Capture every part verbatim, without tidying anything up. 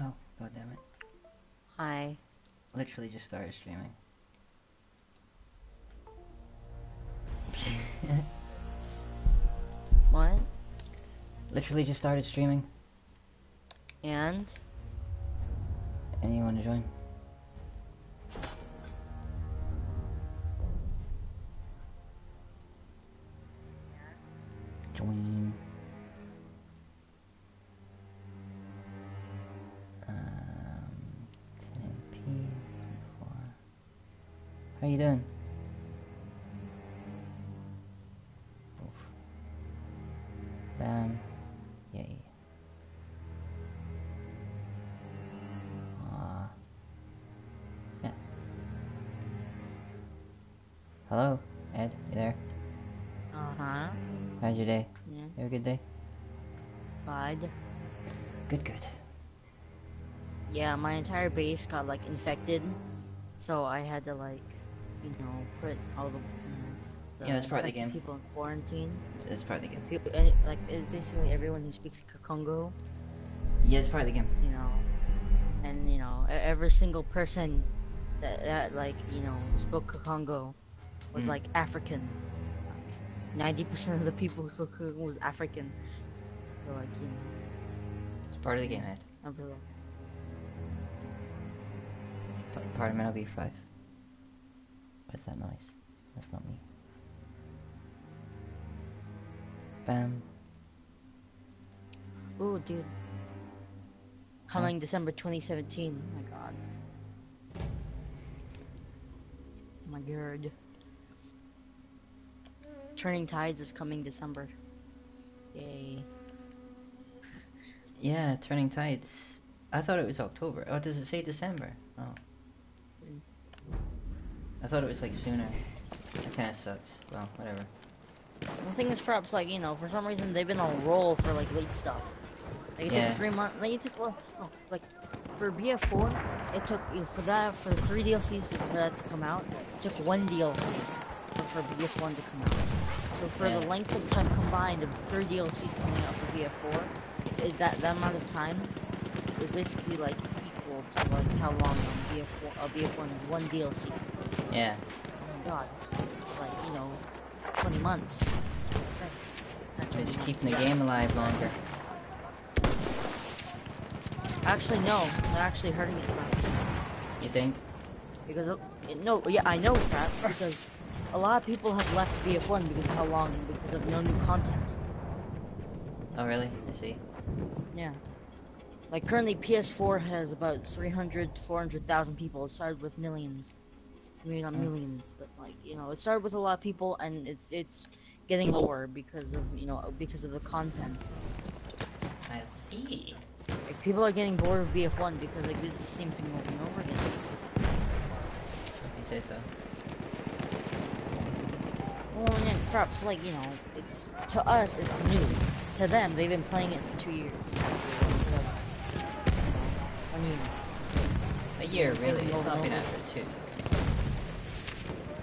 Oh, god damn it. Hi. Literally just started streaming. What? Literally just started streaming. And? And you want to join? Join. Um, ten P, four. How you doing? Bam. Yay. Uh, yeah. Hello, Ed, you there? Uh-huh. How's your day? Yeah. You have a good day? Good. Good, good. Yeah, my entire base got, like, infected. So I had to, like, you know, put all the... Yeah, that's part of the game. People in quarantine. That's part of the game. People, and, like, it's basically everyone who speaks Kikongo. Yeah, it's part of the game. You know, and you know, every single person that, that like you know spoke Kikongo was mm. like African. Like, Ninety percent of the people who spoke Kikongo was African. So like you know, it's part of the game, man. I'm really part of Metal Gear five. What's that noise? That's not me. Bam. Ooh, dude. Coming oh. December twenty seventeen. Oh my god. Oh my god. Turning Tides is coming December. Yay. Yeah, Turning Tides. I thought it was October. Oh, does it say December? Oh. I thought it was like sooner. That kinda sucks. Well, whatever. The thing is, props, like, you know, for some reason they've been on roll for, like, late stuff. Like, it yeah. took three months, like, it took, well, oh, like, for B F four, it took, you know, for that, for three D L Cs to, for that to come out, it took one D L C for B F one to come out. So for yeah. the length of time combined of three D L Cs coming out for B F four, is that, that amount of time is basically, like, equal to, like, how long B F one, uh, B F one one D L C. Yeah. Oh my god. It's like, you know... twenty months. They're just keeping the game alive longer. Actually, no. They're actually hurting it, Fraps. You think? Because, it, it, no, yeah, I know, Fraps, because a lot of people have left B F one because of how long, because of no new content. Oh, really? I see. Yeah. Like, currently, P S four has about three hundred, four hundred thousand people. It started with millions. I mean, not millions, but like, you know, it started with a lot of people, and it's it's getting lower because of, you know, because of the content. I see. Like, people are getting bored of B F one because they do the same thing over and over again. If you say so. Well, and then, Fraps, like, you know, it's, to us, it's new. To them, they've been playing it for two years. One year. A year, really, it's not been out for two.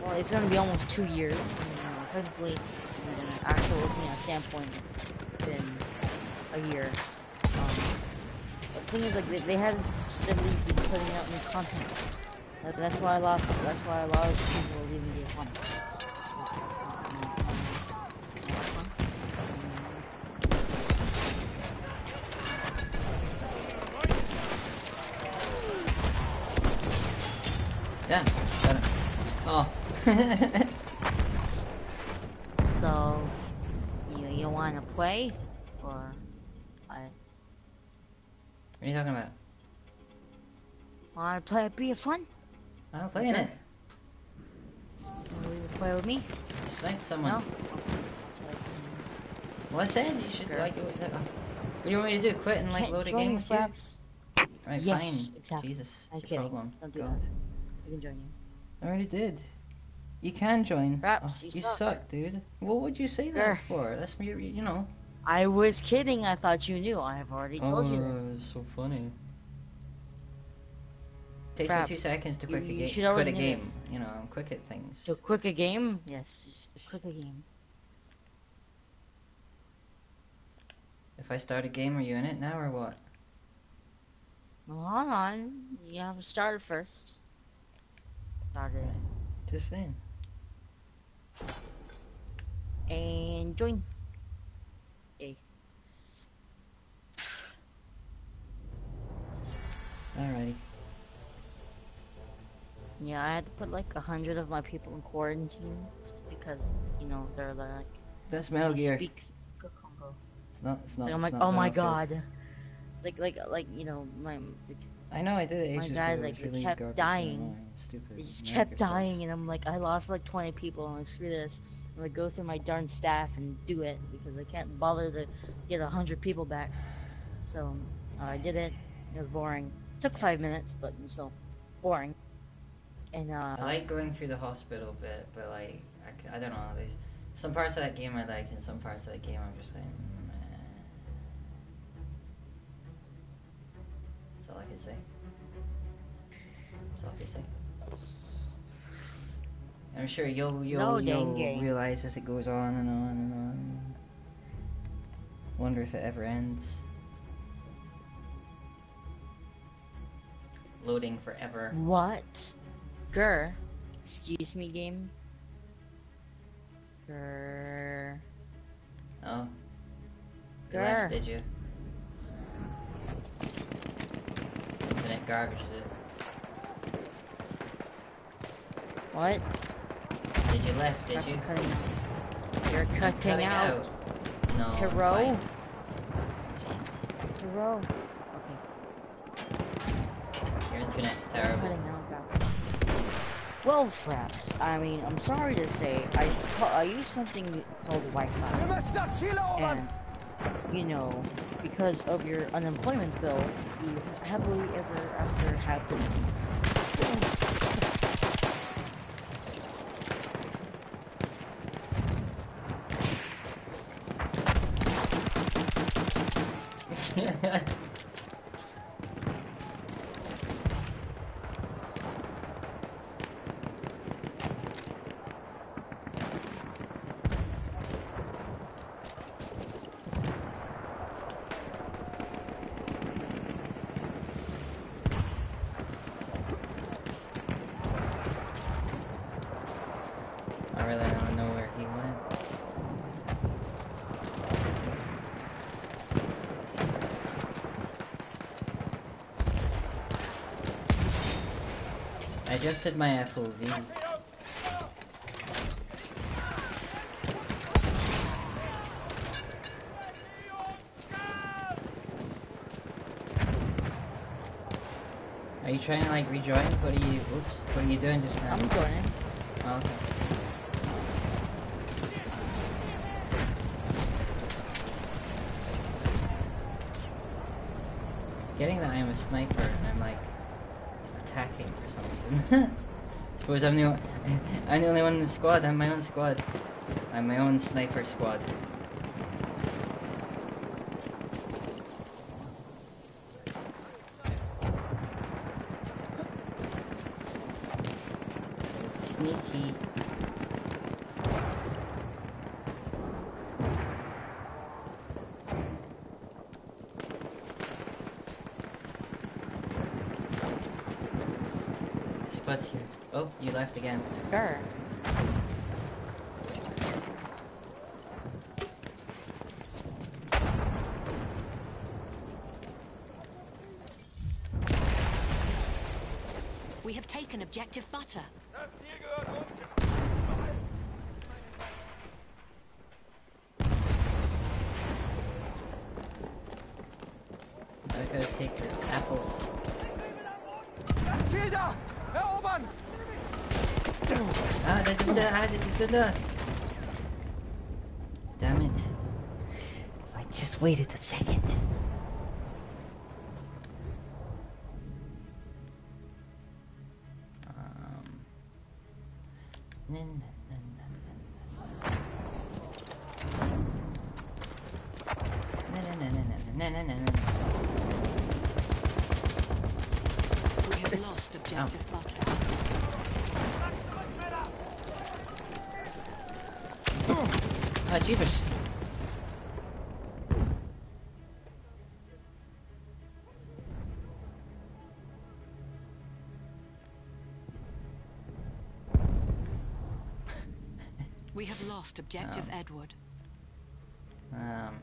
Well, it's gonna be almost two years. You know, technically, from an actual looking at standpoint, it's been a year. Um, but the thing is, like, they, they haven't steadily been putting out new content. That, that's why a lot. That's why a lot of people are leaving B F one. Yeah, got him. Oh. So, you you wanna play, or I? What are you talking about? Wanna play B F one? I'm playing it. Will you play with me? You sniped someone. No. Well, I said you should sure. like. What do you want me to do? Quit and like Can't load a game with you? Right, yes, fine. Exactly. Jesus, it's okay. a problem. Don't do God. that. I can join you. I already did. You can join. Fraps, oh, you, you suck. suck, dude. What would you say that sure. for? That's me, you know. I was kidding. I thought you knew. I have already told oh, you this. Oh, so funny. Takes Fraps. me two seconds to quick you, you a, ga quit a game. This. You know, I'm quick at things. So quick a game? Yes, just quick a game. If I start a game, are you in it now or what? Well, hold on. You have to start it first. Start it. Just then. And join. Yay. Alrighty. Yeah, I had to put like a hundred of my people in quarantine because, you know, they're like. That's Metal Gear. Speak Kikongo. It's not. It's not. So I'm like, oh my god. Like, like, like, you know, my. Like, I know I did. My guys like really kept dying. Stupid. They just kept dying, and I'm like, I lost like twenty people. I'm like, screw this. I'm like, go through my darn staff and do it because I can't bother to get a hundred people back. So uh, I did it. It was boring. It took five minutes, but still boring. And uh, I like going through the hospital bit, but like, I, I don't know. There's some parts of that game I like, and some parts of that game I'm just like. That's all I can say. That's all I can say. I'm sure you'll you'll, no you'll realize as it goes on and on and on. Wonder if it ever ends. Loading forever. What? Grr. Excuse me, game. Grr. Oh. You left, did you? Garbage, is it? What? Did you left? Did you? Cutting. You're cutting, cutting out. out. No. Hero. Hero. Okay. Your internet's terrible. Cutting out. Well, fraps. I mean, I'm sorry to say, I I use something called Wi-Fi, and you know. Because of your unemployment bill, you happily ever after have been. I just did my F O V. Are you trying to like rejoin? What are you? Oops. What are you doing just now? I'm joining. Oh, okay. Getting that I'm a sniper and I'm like. Attacking or something. Suppose I'm the only, I'm the only one in the squad. I'm my own squad. I'm my own sniper squad. Sneaky. Oh, you left again. Sure. We have taken objective butter. I gotta take the apples. Ah, das ist der, ah, das ist der. Damn it. If I just waited a second. Um. No, no, no, no, no, no, no, no, no, no, no. We have lost objective butter. Ah, jeepers. We have lost objective um. Edward. Um.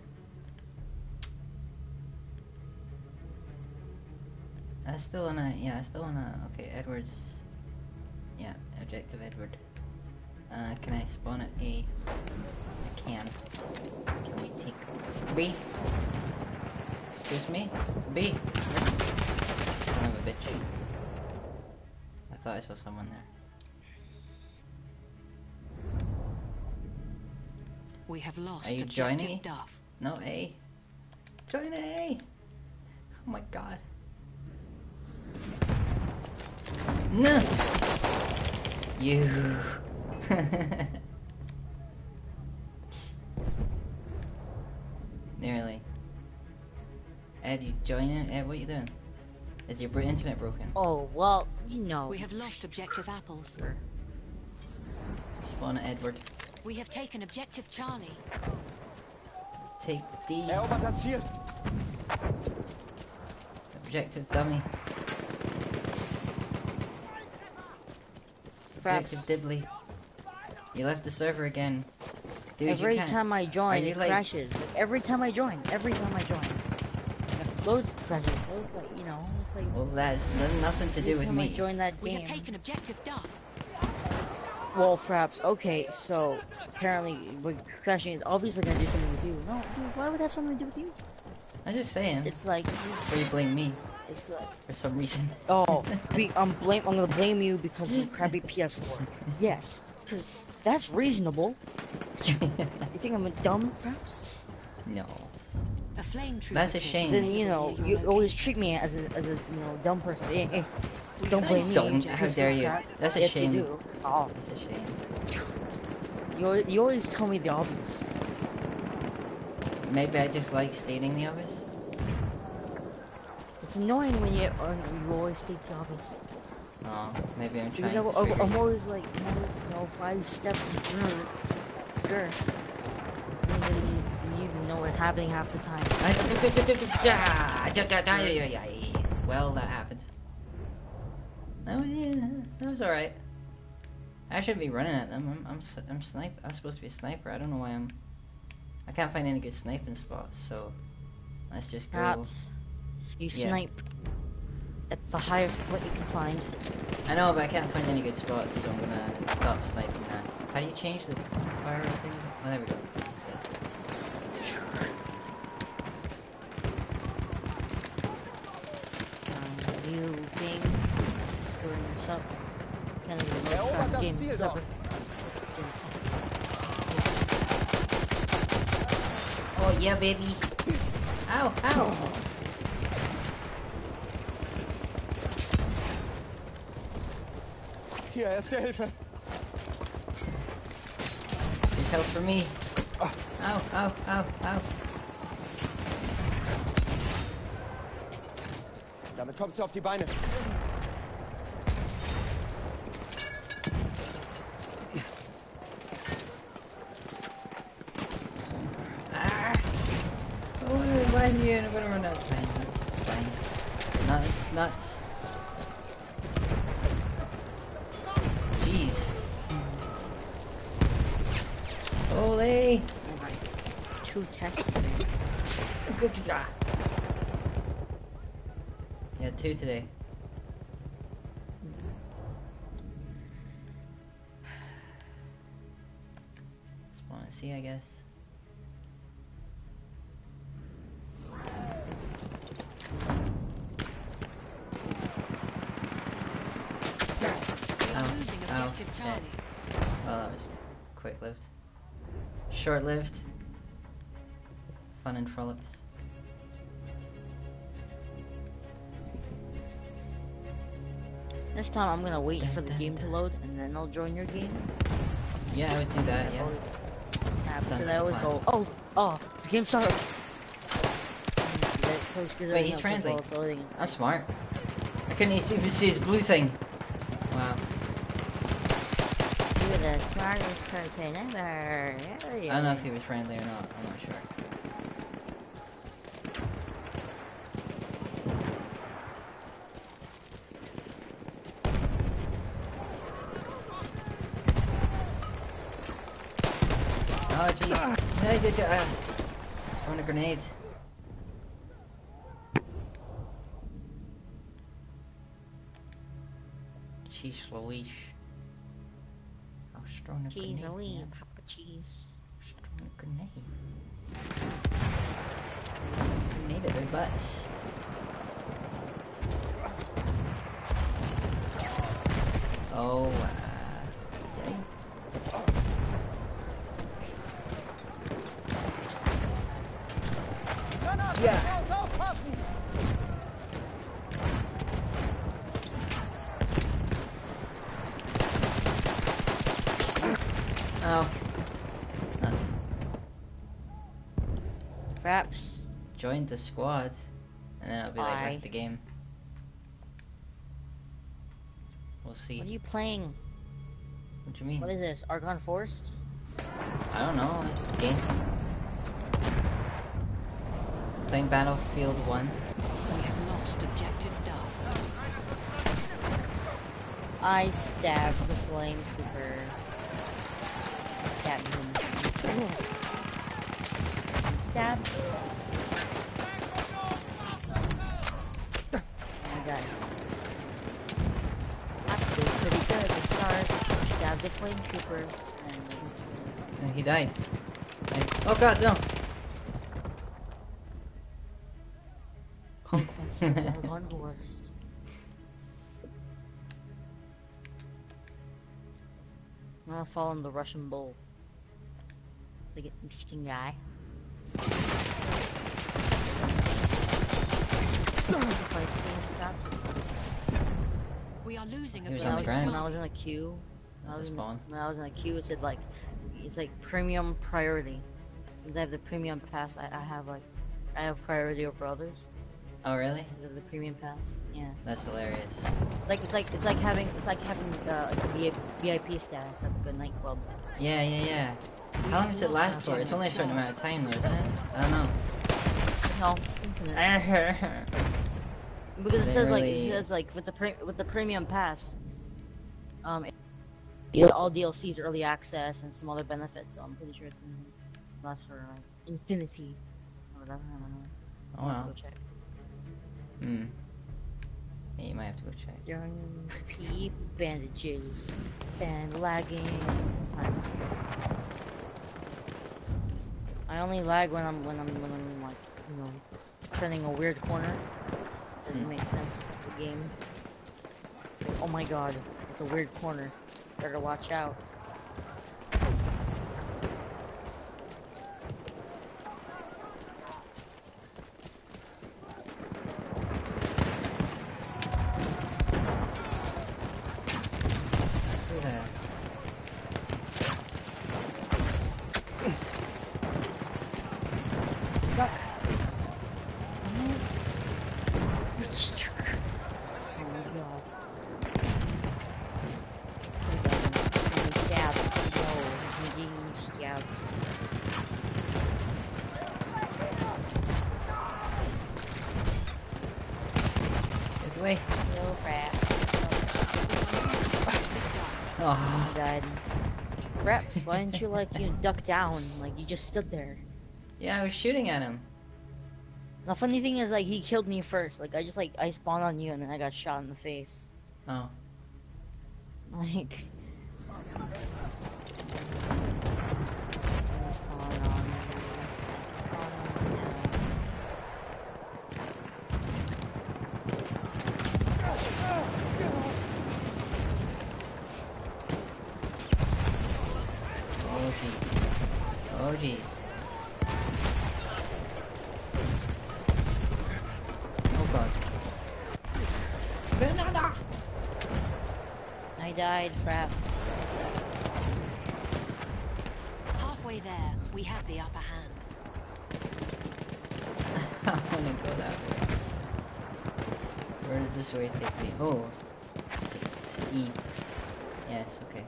I still wanna, yeah, I still wanna, okay, Edward's, yeah, objective Edward. Uh, can I spawn at A? I can. Can we take B? Excuse me? B! Son of a bitch. I thought I saw someone there. We have lost. Are you joining? Duff. No, A. Join A! Oh my god. No! You. Nearly. Ed, you joining? Ed, what are you doing? Is your internet broken? Oh, well, you know. We have lost objective apples. Spawn Edward. We have taken objective Charlie. Take D. Objective dummy. Objective diddly. You left the server again. Dude, every time I join, it like... crashes. Every time I join, every time I join. Loads of crashes. Loads like, you know, it's like... Well, that's nothing to do with me. Join that game. We have taken objective Duff. Well, Fraps, okay, so apparently we're crashing is obviously gonna do something with you. No, dude, why would it have something to do with you? I'm just saying. It's like... Why you blame me? It's like... For some reason. Oh, we, um, blame, I'm gonna blame you because of your crappy P S four. Yes, because that's reasonable. You think I'm a dumb, Fraps? No. A flame tree. That's a shame. Then, you know, you always treat me as a, as a you know, dumb person. Hey, hey. Don't blame me. Don't. How dare you? That's a yes, shame. You do. Oh, that's a shame. You you always tell me the obvious. Maybe I just like stating the obvious. It's annoying when you uh, you always state the obvious. Oh, maybe I'm trying. Because I'm, I'm always like, always, you know, five steps through. Sure. You even know what's happening half the time. Well, that happened. Oh yeah, that was alright. I shouldn't be running at them. I'm, I'm, I'm snipe. I'm supposed to be a sniper. I don't know why I'm. I can't find any good sniping spots. So let's just go. Perhaps you yeah. snipe at the highest point you can find. I know, but I can't find any good spots, so I'm gonna stop sniping that. How do you change the fire thing? Oh, there we go. Up. Can't even look at game supper. Oh yeah, baby. Ow, ow. Hier, erste Hilfe. Please help for me. Ow, ow, ow, ow. Damit kommst du auf die Beine. Here and I'm gonna run out of time. That's fine. Nuts, nuts. Jeez. Holy. Two tests today. Good job. Yeah, two today. Spawn at C, I guess. Short-lived. Fun and frolics. This time I'm gonna wait dun, for the dun, game dun. to load and then I'll join your game. Yeah, I would do that, yeah. Always, yeah because I always plan. go, oh, oh, the game started. Wait, he's friendly. I'm smart. I couldn't even see his blue thing. Wow. The smartest person ever. I don't know if he was friendly or not. I'm not sure. I did uh, on a grenade. Sheesh Louise. I was throwing a Jeez, grenade. Louise, man. Papa cheese. I was throwing a grenade. Grenade at their butts. Oh, uh, okay. Yeah. Oh. Nuts. Perhaps join the squad, and then I'll be like left the game. We'll see. What are you playing? What do you mean? What is this? Argonne Forest? I don't know. It's a game. Playing Battlefield one. We have lost objective Duff. I stabbed the flame trooper. I stabbed him. Ooh. Stab. I got him. I feel pretty good at the start. I stabbed the flame trooper. And, and he died. Nice. Oh god, no! Conquest of Argonne Forest. I'm gonna follow in the Russian bull. Like an interesting guy. We are losing a bit. When I was in a queue, when I was in, when I was in a queue, it said like, it's like premium priority. Since I have the premium pass, I, I have like, I have priority over others. Oh really? The, the premium pass. Yeah. That's hilarious. It's like it's like it's like having it's like having uh, like a V I P status at the good nightclub. Yeah, yeah, yeah. How long does it last for? It's only a certain amount of time, though, isn't it? I don't know. No. Because it says like it says like with the pre with the premium pass, um, it, it, all D L Cs, early access, and some other benefits. So I'm pretty sure it's gonna last for like infinity or whatever. I don't know. Oh wow. Well. Hmm. Yeah, you might have to go check. Young P bandages. Band lagging sometimes. I only lag when I'm when I'm when I'm like, you know, turning a weird corner. Doesn't hmm. make sense to the game. Oh my god, it's a weird corner. Better watch out. Oh, he died. Reps, why didn't you like you duck down? Like you just stood there. Yeah, I was shooting at him. The funny thing is, like he killed me first. Like I just like I spawned on you and then I got shot in the face. Oh. Like. I spawned on you. Oh jeez. Oh god. Grenada! I died, Frap. Halfway there, we have the upper hand. I wanna go that way. Where does this way take me? Oh. It's E. Yes, okay.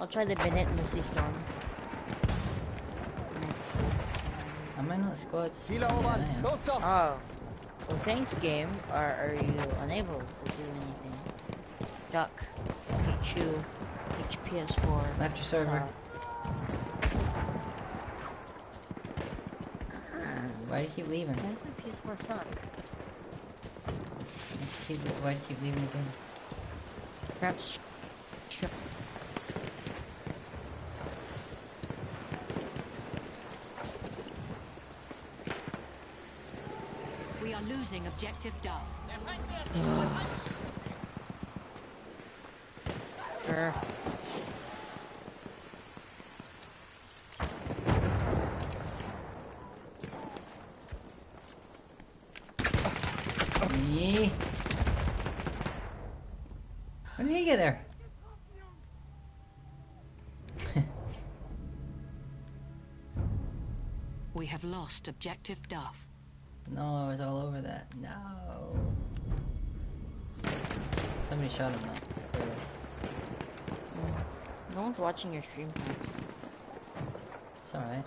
I'll try the Bennett and the Sea Storm. Am I not squad? Yeah, oh. Well, thanks game. Are, are you unable to do anything? Duck. H U. H P S four. Left your server. Why did he leave him? Why does my P S four suck? Why did he leave me again? Perhaps... Sure. We are losing objective Duff. Sure. When did he get there? We have lost objective Duff. No, I was all over that. No. Somebody shot him though. No one's watching your stream perhaps. It's alright.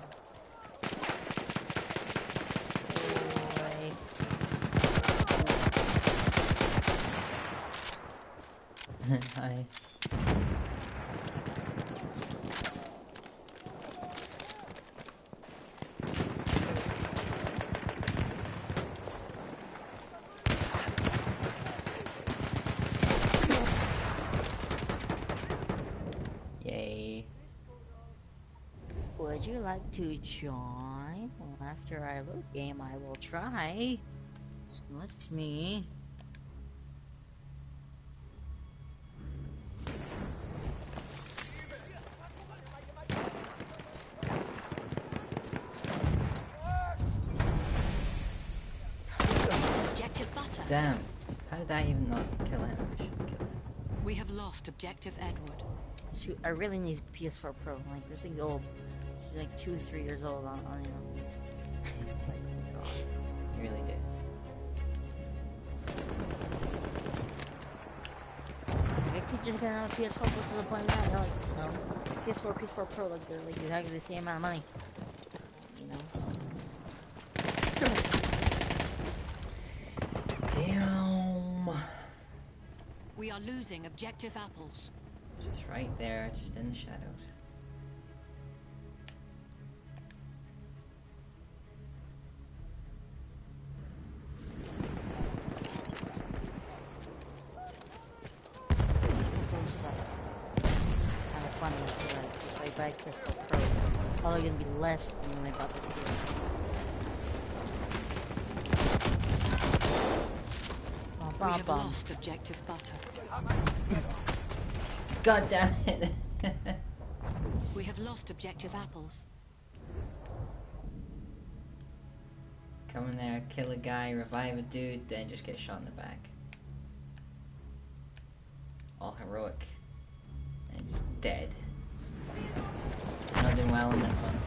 Hi. Yay. Would you like to join? Well, after I load game, I will try. So let's me. Damn, how did I even not kill him? I should kill him. We have lost objective Edward. Shoot, I really need P S four Pro. Like, this thing's old. It's like two, three years old on, on you know. Like, oh, you really did. Like, I keep just getting out of P S four Pro to the point now. They're like, no. P S four, P S four Pro, like, they're like exactly the same amount of money. We are losing objective apples. Just right there, just in the shadows. Kind of funny, like, if I buy Crystal Pro, probably gonna be less than when I bought this game. We have lost objective butter. God damn it. We have lost objective apples. Come in there, kill a guy, revive a dude, then just get shot in the back. All heroic. And just dead. Not doing well in this one.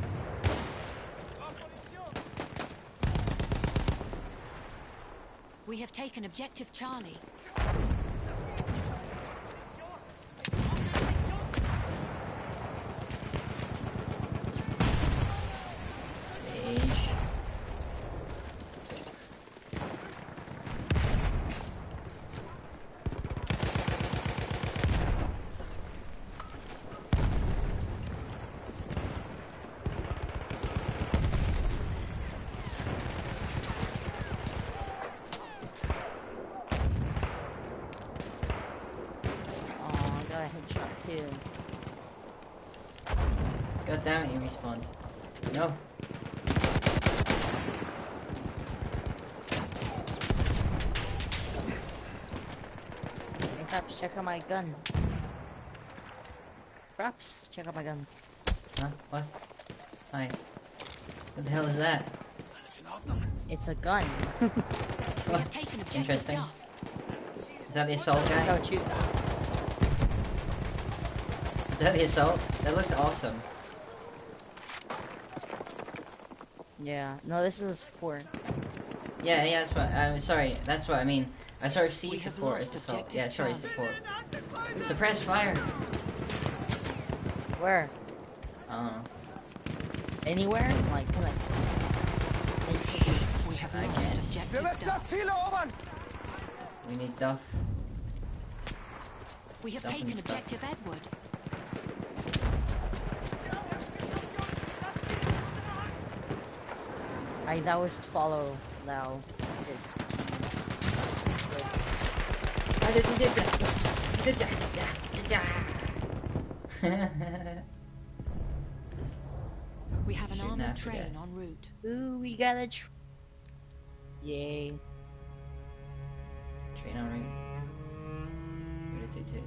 We have taken objective Charlie. God damn it, you respawned. No. Perhaps check out my gun. Perhaps check out my gun. Huh? What? Hi. What the hell is that? It's a gun. What? Interesting. Is that the assault guy? How it shoots. Is that the assault? That looks awesome. Yeah, no, this is a support. Yeah, yeah, that's what I'm um, sorry, that's what I mean. I sort of see support as assault. Yeah, sorry, support. Suppress fire. Where? Uh anywhere? Like like we have lost objective Duff. We need Duff. We have Duff taken objective Edward. I thouest follow, thou is. We have an armored train en route. Ooh, we got a train. Yay. Train en route. Where did they take?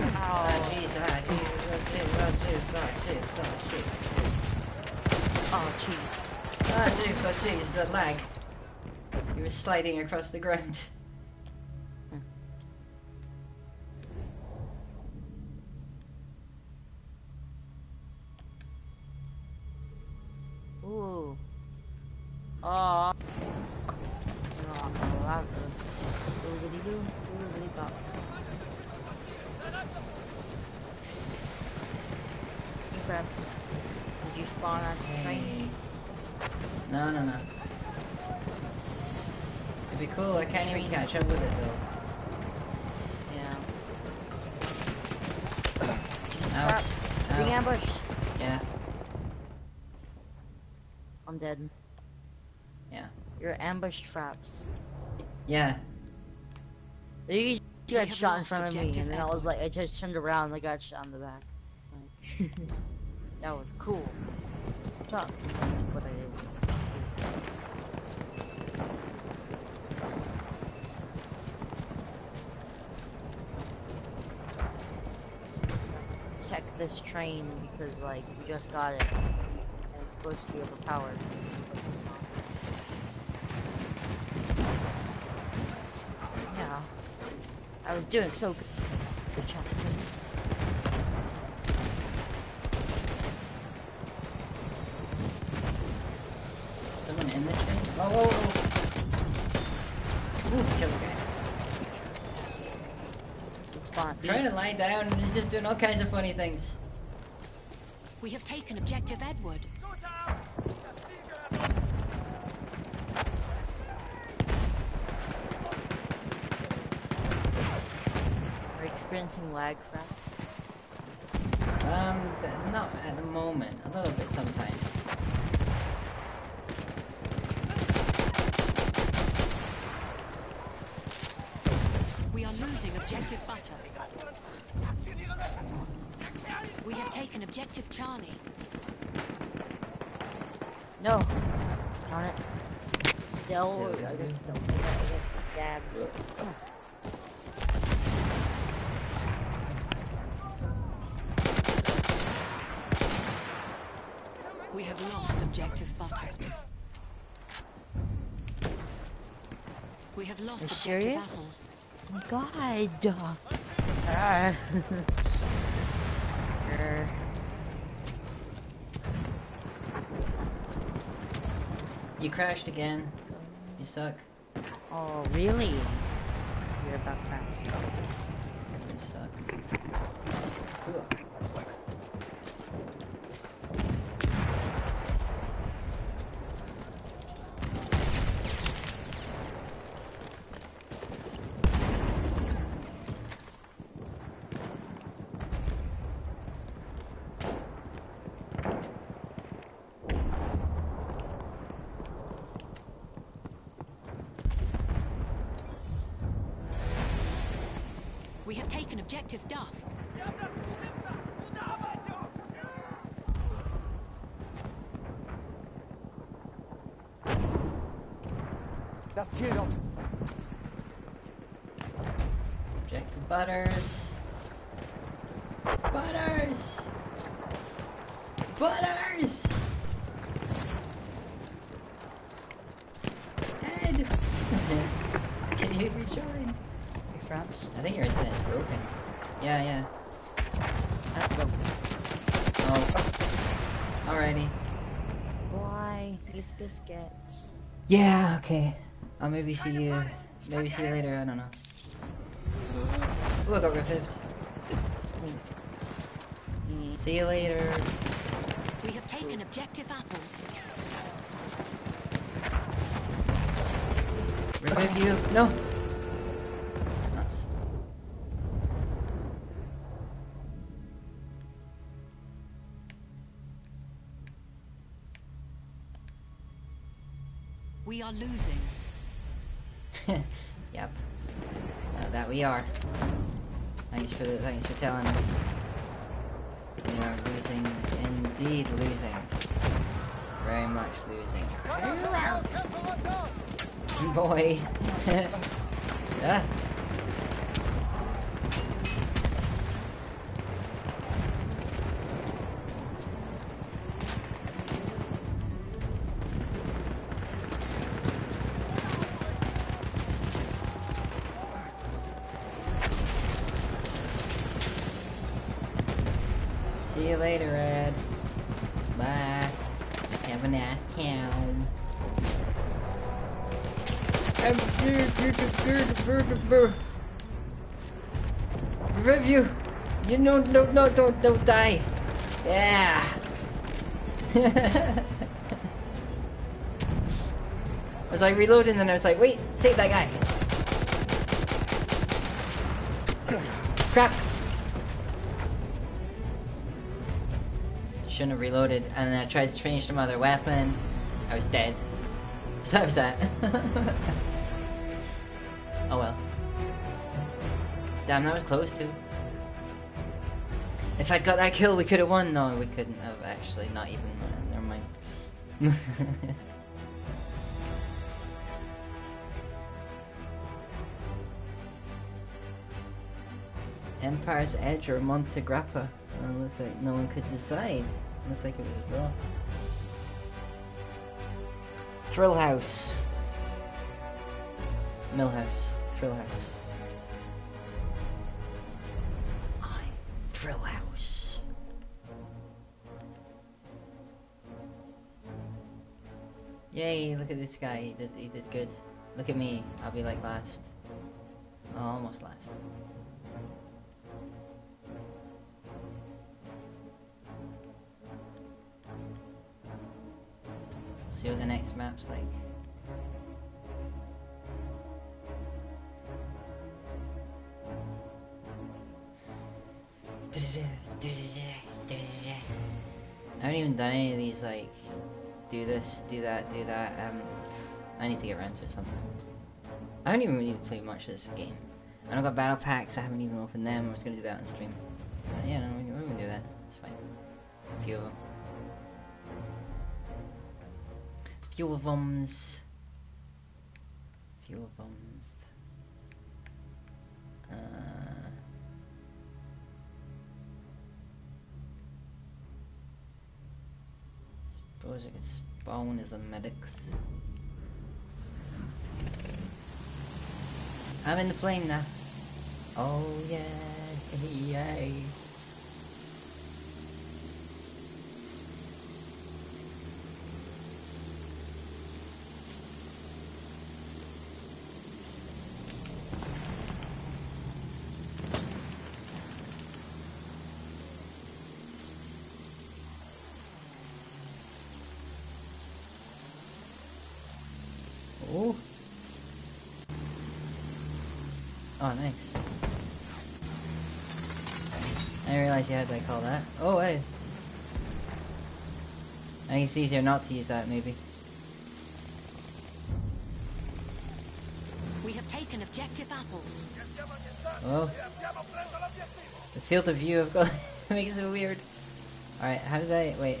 Oh, jeez, ah, jeez, oh, jeez, oh, jeez, oh, jeez, oh, jeez. Oh, jeez. Oh, jeez, oh, jeez, that lag. He was sliding across the ground. Hmm. Ooh. Oh. Oh, wow. Ooh-dee-doo, ooh-dee-bop. Perhaps. Did you spawn on the train? No, no, no. It'd be cool, I can't even catch up with it though. Yeah. Ouch. Perhaps. Being ambushed. Yeah. I'm dead. Yeah. You're ambushed, Fraps. Yeah. You got shot in front of me, and then I was like, I just turned around and I got shot in the back. Like, that was cool. Sucks, but I didn't. Check this train because, like, we just got it. And it's supposed to be overpowered. Yeah. I was doing so good. Good chances. In the train? Oh, whoa, whoa, whoa. Ooh, kill the guy. It's fine. Trying to lie down and he's just doing all kinds of funny things. We have taken objective Edward. Go down! Are you experiencing lag, Fraps? Um, not at the moment. A little bit sometimes. Objective Butter. We have taken objective Charlie. No. Darn it. Still, I get still, I get stabbed. Oh. We have lost objective Butter. We have lost objective serious? Apples. God, uh, you crashed again. You suck. Oh, really? You're about Fraps. You suck. Cool. Objective Duff. Das Ziel dort. Objective Butters. Butters. Butters. Ed. Can you rejoin? Hey, Fraps. I think your internet's broken. Yeah, yeah. That's broken. Oh. Alrighty. Why? It's biscuits. Yeah, okay. I'll maybe see you. Maybe see you later, I don't know. Ooh, I got revived. See you later. We have taken objective apples. Revived you? No! We are losing. Yep. Uh, that we are. Thanks for the, thanks for telling us. We are losing, indeed losing. Very much losing. Boy. Yeah. See you later, Ed. Bye. Have a nice town. Review. You no no no don't don't die. Yeah. I was like reloading, and I was like, wait, save that guy. Crap. Shouldn't have reloaded, and then I tried to change some other weapon. I was dead. So upset. Oh well. Damn, that was close too. If I got that kill, we could have won. No, we couldn't have actually. Not even. Uh, never mind. Empire's Edge or Monte Grappa. Well, it looks like no one could decide. It looks like it was a draw. Thrill House. Millhouse. Thrill House. I'm Thrill House. Yay, look at this guy. He did, he did good. Look at me. I'll be like last. Oh, almost last. See what the next map's like. I haven't even done any of these, like, do this, do that, do that. Um, I need to get around to it sometime. I haven't even really played much of this game. And I've got battle packs, I haven't even opened them. I was gonna do that on stream. But yeah, no, we can do that. That's fine. A few of them. Few of them's. Few of them's. Uh, suppose I could spawn as a medic. I'm in the plane now. Oh yeah, yay. Oh, nice. I didn't realize you had like all that. Oh, hey. I think it's easier not to use that, maybe. We have taken objective apples. Oh. The field of view of God makes it weird. Alright, how did I. Wait.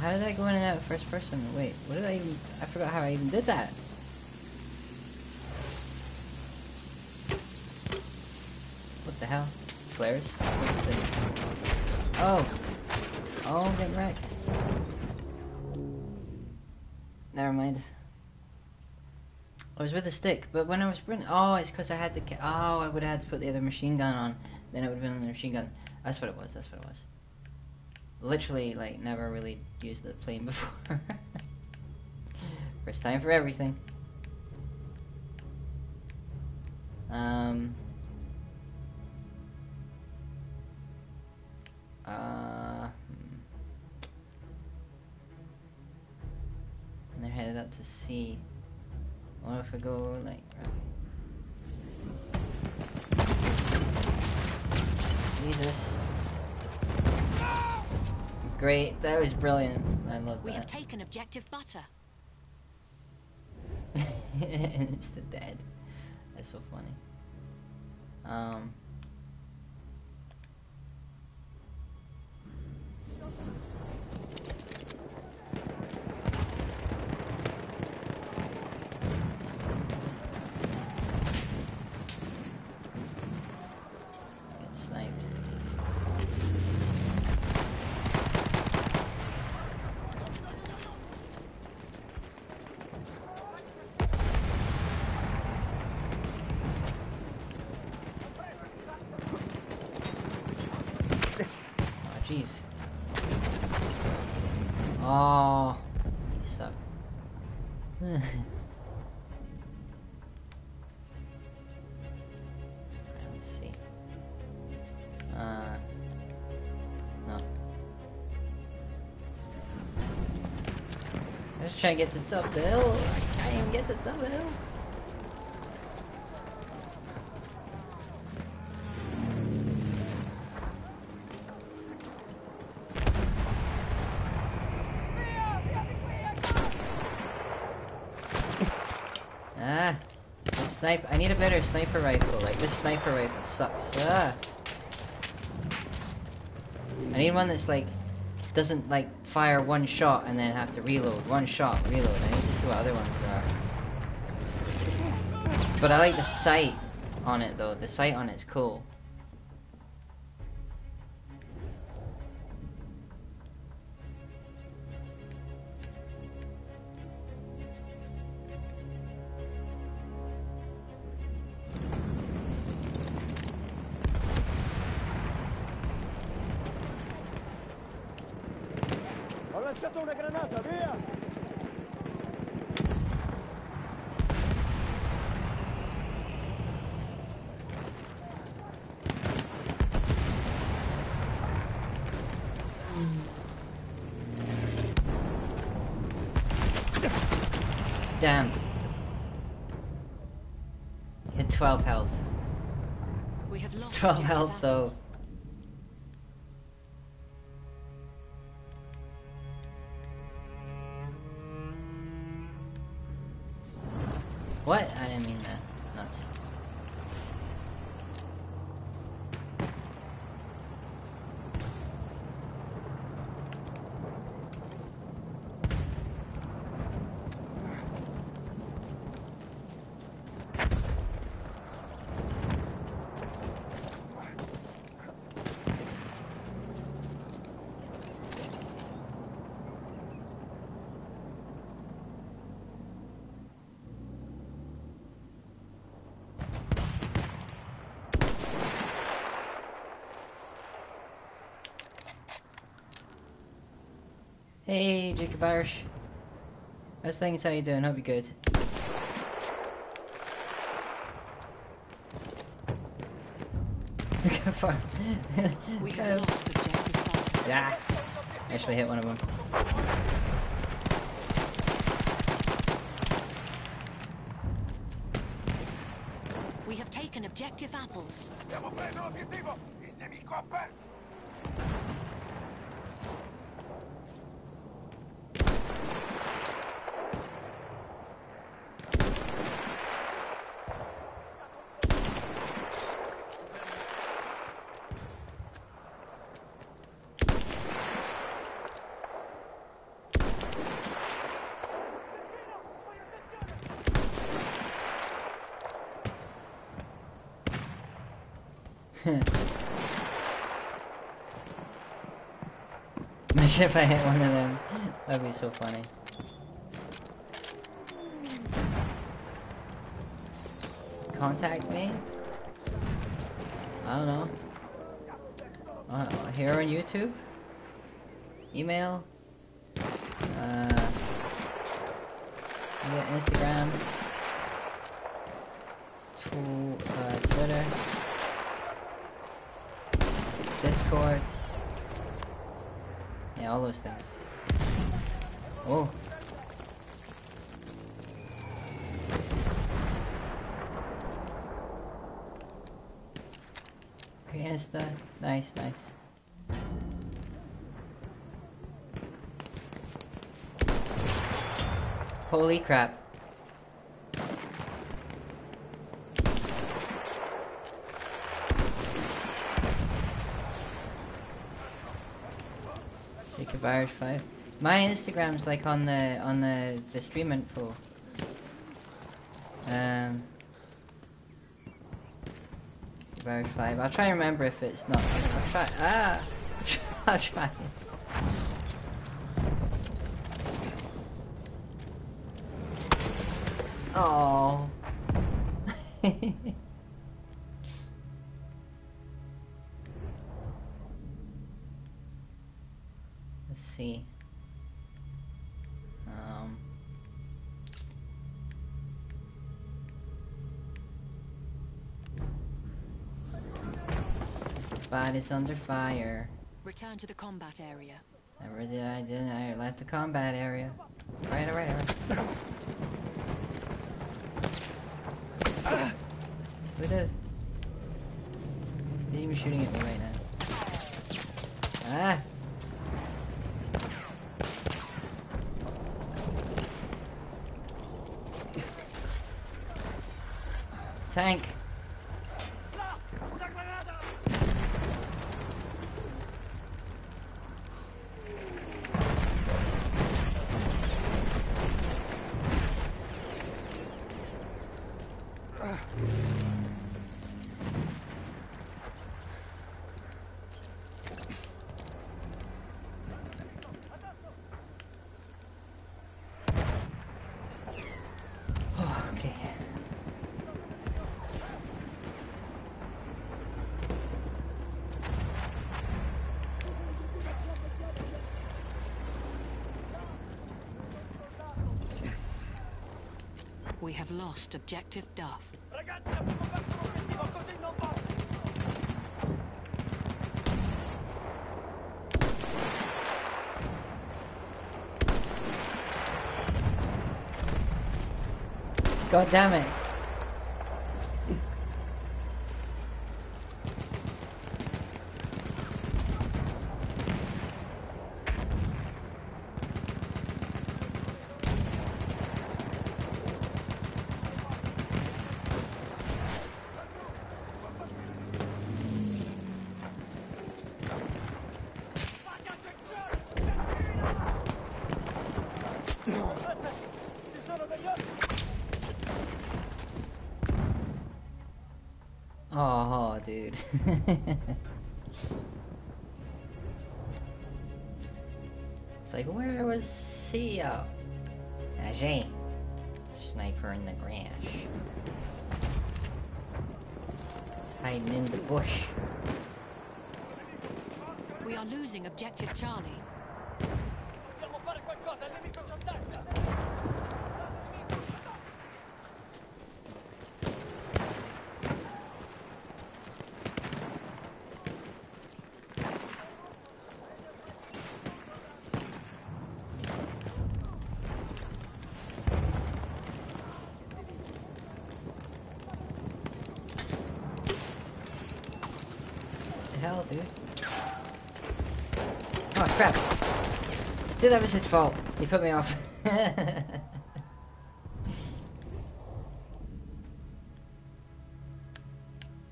How did I go in and out first person? Wait, what did I even... I forgot how I even did that. What the hell? Flares? What's this? Oh! Oh, I'm getting wrecked. Never mind. I was with a stick, but when I was sprinting... Oh, it's because I had the... Ca oh, I would have had to put the other machine gun on. Then it would have been on the machine gun. That's what it was, that's what it was. Literally, like, never really used the plane before. First time for everything. Um. Uh. And they're headed up to sea. What if I go, like, Jesus. great. That was brilliant. I love that. We have taken objective butter. It's the dead. That's so funny. Um. Oh, you suck. Alright, let's see. Uh, no. Let's try and get to the top of the hill. I can't even get to the top of the hill. I need a better sniper rifle. Like, this sniper rifle sucks. Ah. I need one that's like, doesn't like fire one shot and then have to reload. One shot, reload. I need to see what other ones there are. But I like the sight on it though. The sight on it's cool. Damn. Hit twelve health. We have lost twelve health though. What? I didn't mean that. Nuts. Hey, Jacob Irish. How's things? How you doing? Hope you're good. Look how far. We have lost objective. Yeah. Actually hit one of them. We have taken objective apples. Imagine if I hit one of them. That'd be so funny. Contact me? I don't know. Uh, here on YouTube? Email? Uh, yeah, Instagram? To, uh, Twitter? Discord. Yeah, all those things. Oh. Okay, Insta. Nice, nice. Holy crap. Jacob Irish five. My Instagram's like on the on the the stream info. Um. Jacob Irish five. I'll try and remember if it's not. I'll try. Ah. I'll try. Oh. Let's see. Um. Body's under fire. Return to the combat area. I really I didn't. I left the combat area. Right, all right, all right. Uh, Who did? He's even shooting at me right now. Ah! Tank! We have lost objective Duff. God damn it. Oh, dude. It's like, where was Sia? Ajay. Sniper in the grass. Hiding in the bush. We are losing objective Charlie. Hell, dude. Oh crap! Dude, that was his fault. He put me off.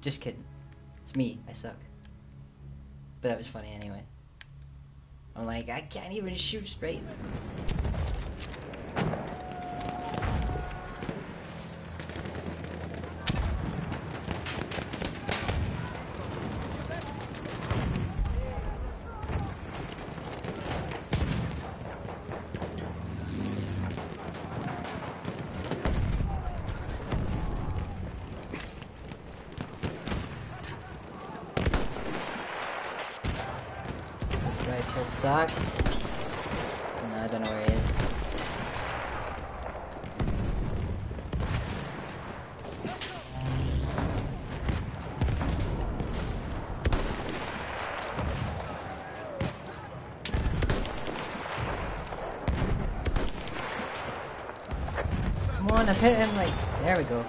Just kidding. It's me. I suck. But that was funny anyway. I'm like, I can't even shoot straight. Sucks. No, I don't know where he is. Come on, I've hit him like... There we go.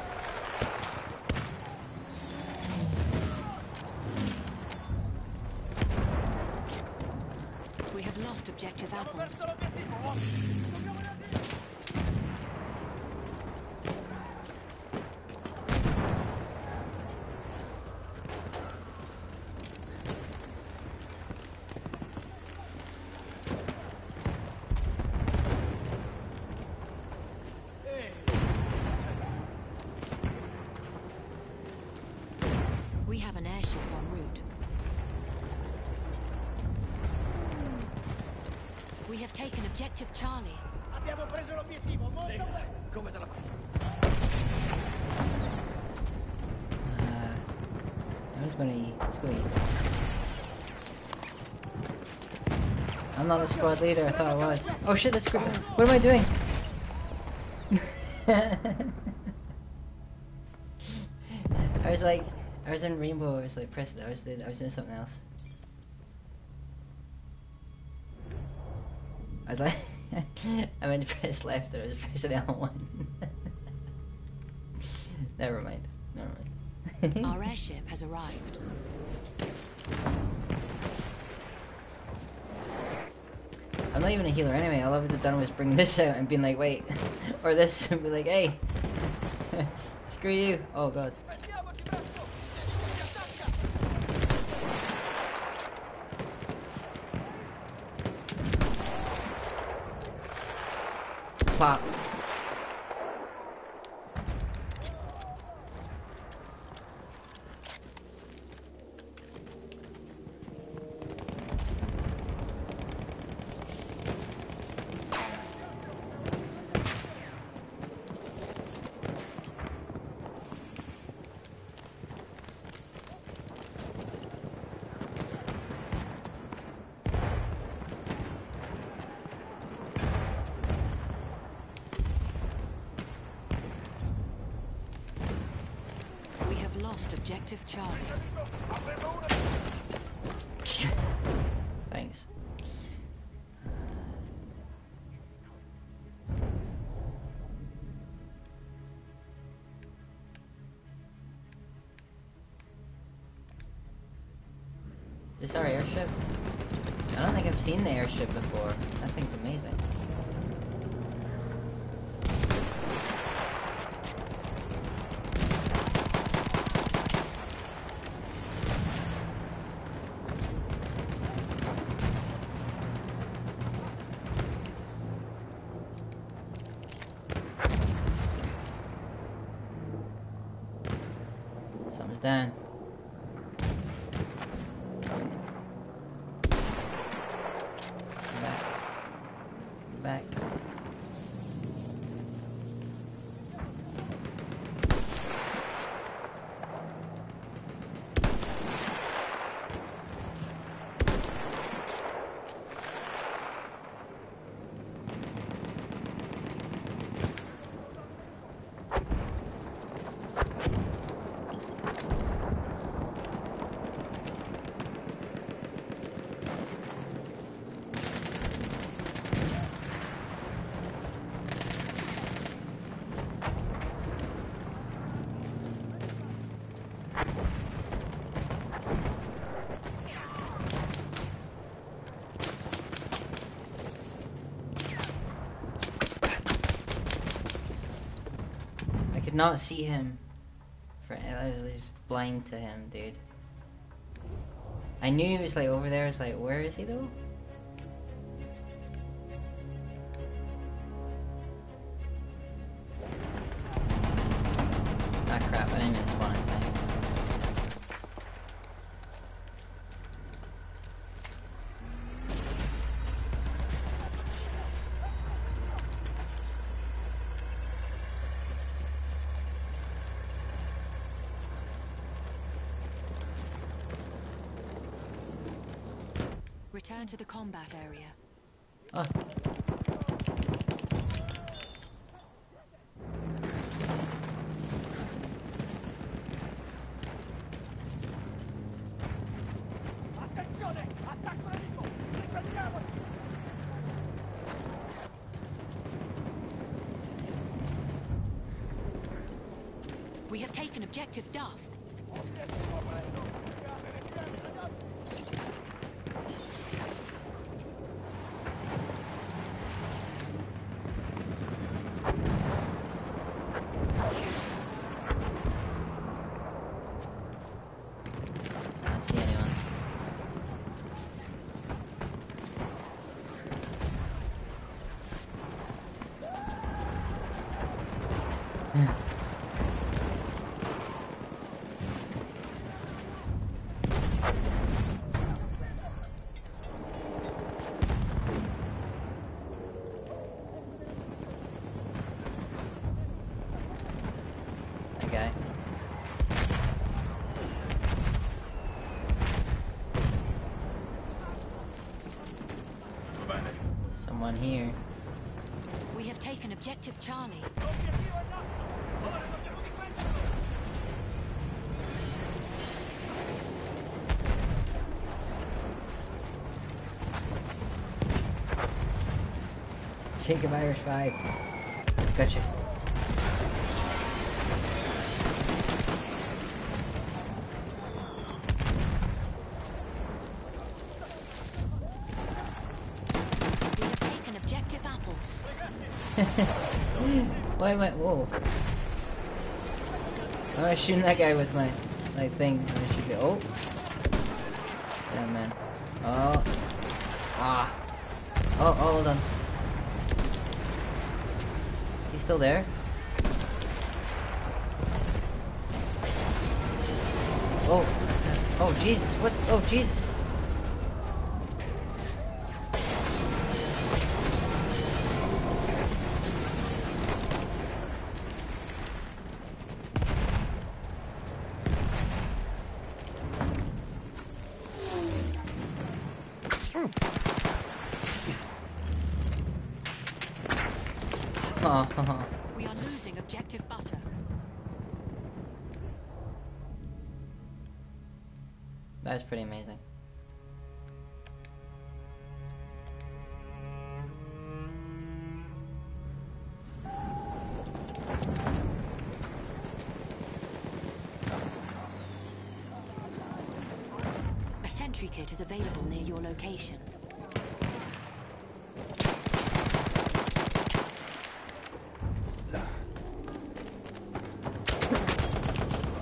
Objective apples. en route. We have taken objective Charlie. Abbiamo preso l'obiettivo, molto bene. Come te la passi? Uh, no one's gonna eat. Let's go eat. I'm not the squad leader. I thought I was. Oh shit, that's great. What am I doing? I was like, I was in Rainbow. I was like pressed. I was doing, I was doing something else. I was like, I meant to press left, but I was pressing L one. Never mind. Never mind. Our airship has arrived. I'm not even a healer anyway. All I would have done was bring this out and being like, wait, or this and be like, hey, screw you. Oh god. Pop. Objective Charlie. Thanks. Is this our airship? I don't think I've seen the airship before. That thing's amazing. Down. Back. Back. Not see him. For, I was just blind to him, dude. I knew he was like over there. It's like, where is he though? Ah crap! I didn't even spawn anything. Return to the combat area. Oh. We have taken objective Duff. someone here. We have taken objective Charlie. Shake of Irish vibe. Gotcha. Why am I? Whoa! Why am I shooting that guy with my my thing? I should be. Oh! Damn, man! Oh! Ah! Oh! Oh! Hold on. He's still there? Oh! Oh Jesus! What? Oh Jesus! We are losing objective butter. That's pretty amazing. A sentry kit is available near your location.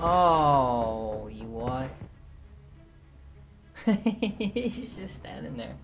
Oh, you what? He's just standing there.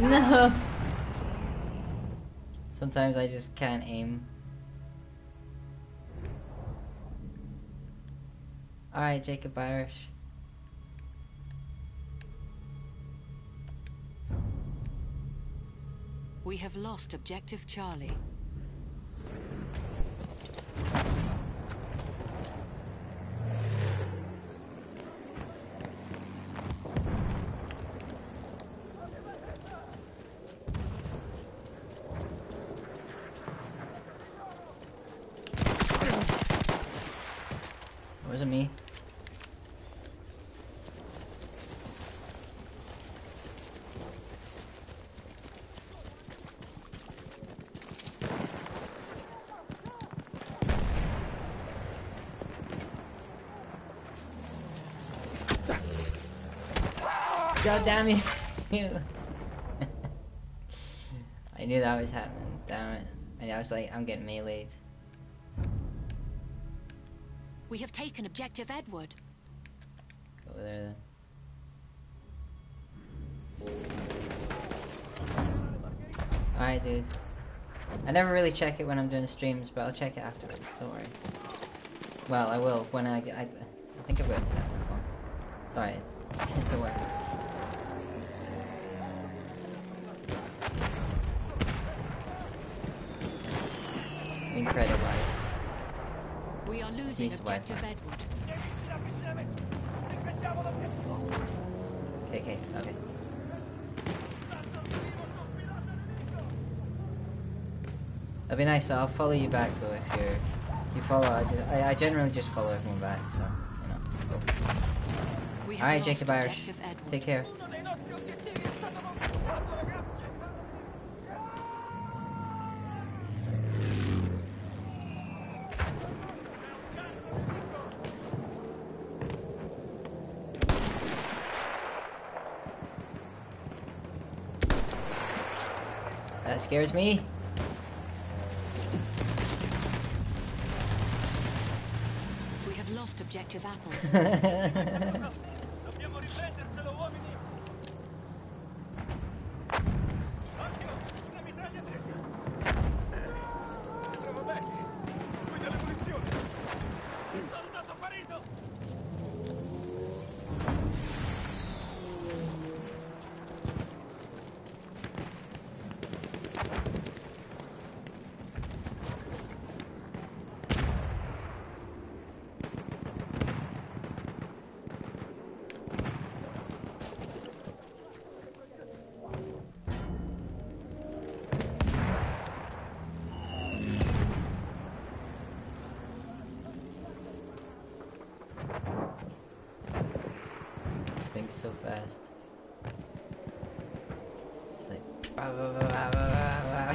No. Sometimes I just can't aim. All right, Jacob Irish. We have lost objective Charlie. God damn it! I knew that was happening. Damn it! And I was like, I'm getting meleeed. We have taken objective Edward. Go over there then. All right, dude. I never really check it when I'm doing streams, but I'll check it afterwards. Don't worry. Well, I will when I get. I, I think I've got it now. Sorry, it's a weapon. Incredible. We are losing objective Edward. Okay, okay, okay. That'd be nice. So I'll follow you back though if you're if you follow. I, just, I I generally just follow everyone back, so you know. Cool. All right, Jacob Irish. Take care. That scares me. We have lost objective apples. so fast. It's like bah, bah, bah, bah, bah, bah.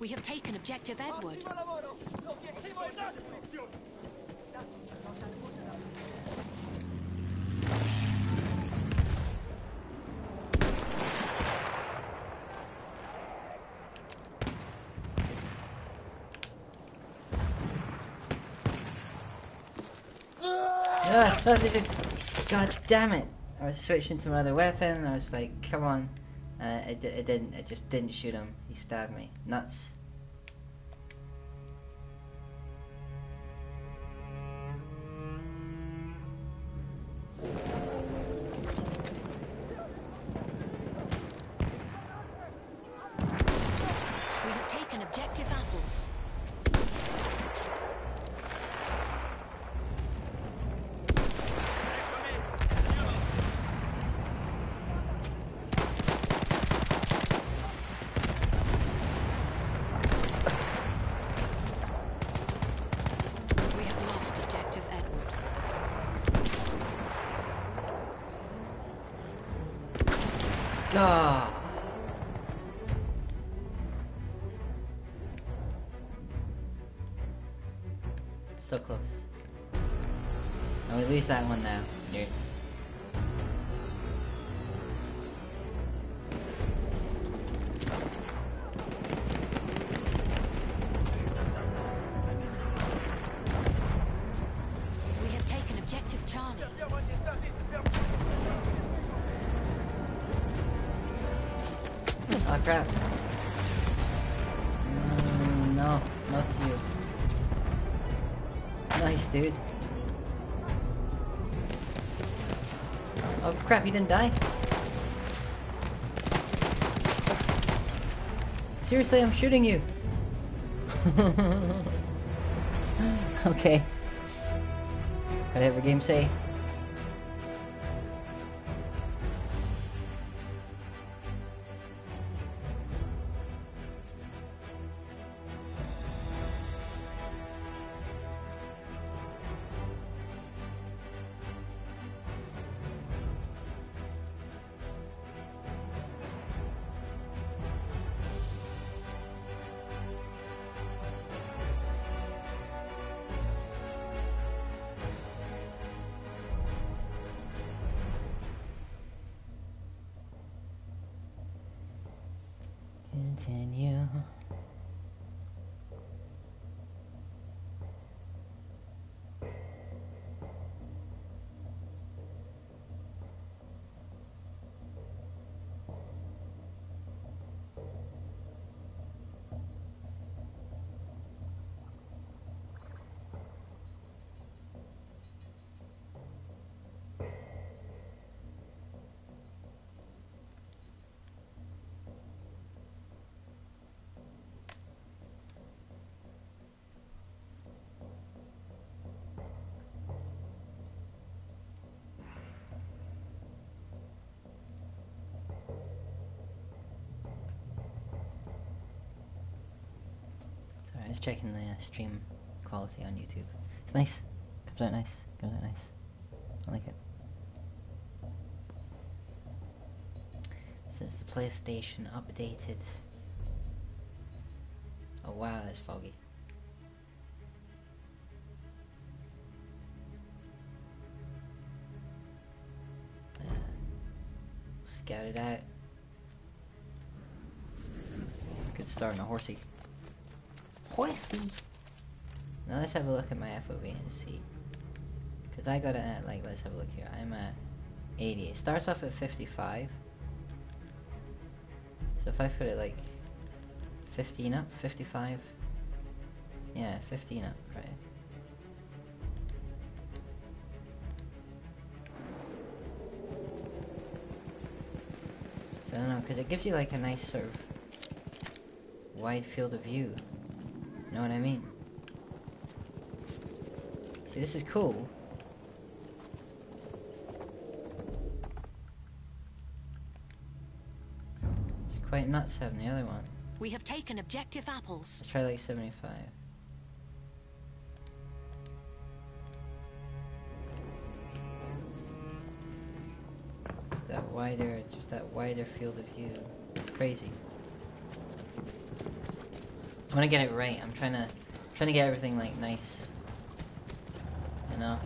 We have taken objective Edward. God damn it! I was switching to another weapon and I was like, come on. Uh, I, di I didn't, I just didn't shoot him. He stabbed me. Nuts. We have taken objective apples. God. So close. And we lose that one now. Yes. We have taken objective Charlie. Oh crap. Mm, no, not you. Nice dude. Oh crap, you didn't die? Seriously, I'm shooting you. Okay. Whatever game say. Continue. I was checking the uh, stream quality on YouTube. It's nice. Comes out nice. Comes out nice. I like it. Since the PlayStation updated. Oh wow, that's foggy. Uh, scout it out. Good start on a horsey. Horsey. Now let's have a look at my F O V and see, because I got it at, like, let's have a look here, I'm at eighty, it starts off at fifty-five, so if I put it like fifteen up, fifty-five, yeah, fifteen up, right? So I don't know, because it gives you like a nice sort of wide field of view. Know what I mean? This is cool. It's quite nuts having the other one. We have taken objective apples. Let's try like seventy-five. That wider, just that wider field of view. It's crazy. I want to get it right. I'm trying to, trying to get everything like nice. You know,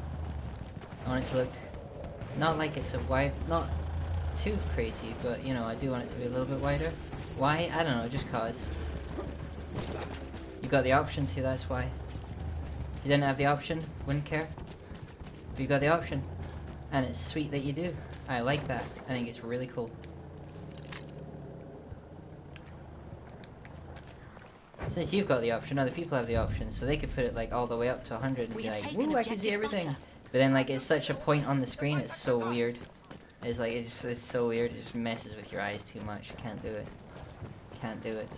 I want it to look not like it's a wide, not too crazy, but you know, I do want it to be a little bit wider. Why? I don't know. Just cause. You got the option to. That's why. If you didn't have the option, wouldn't care. But you got the option, and it's sweet that you do. I like that. I think it's really cool. Since you've got the option, other people have the option, so they could put it like all the way up to one hundred and be like, "Ooh, I can see everything." But then, like, it's such a point on the screen. It's so weird. It's like it's it's so weird. It just messes with your eyes too much. You can't do it. Can't do it.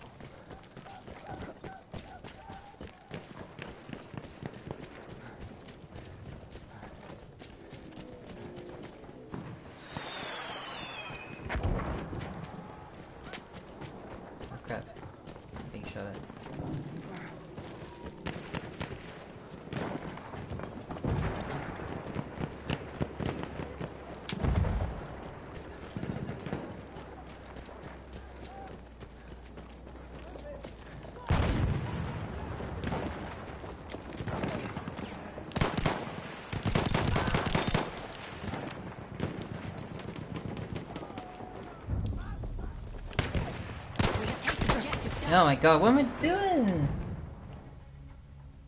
Oh my god, what am I doing?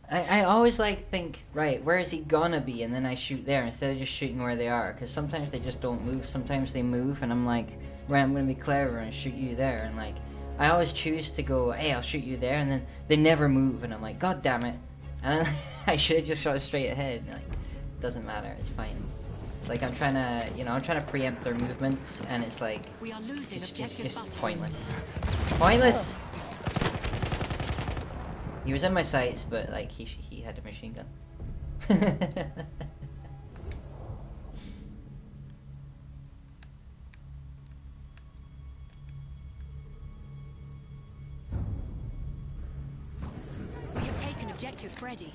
I, I always like think, right, where is he gonna be? And then I shoot there instead of just shooting where they are. Because sometimes they just don't move, sometimes they move. And I'm like, right, I'm gonna be clever and shoot you there. And like, I always choose to go, hey, I'll shoot you there. And then they never move. And I'm like, god damn it. And then I should have just shot straight ahead. And like, doesn't matter, it's fine. It's like I'm trying to, you know, I'm trying to preempt their movements. And it's like, we are losing it's, it's just button. pointless. Pointless! Oh. He was in my sights, but like he he had a machine gun. We have taken objective Freddy.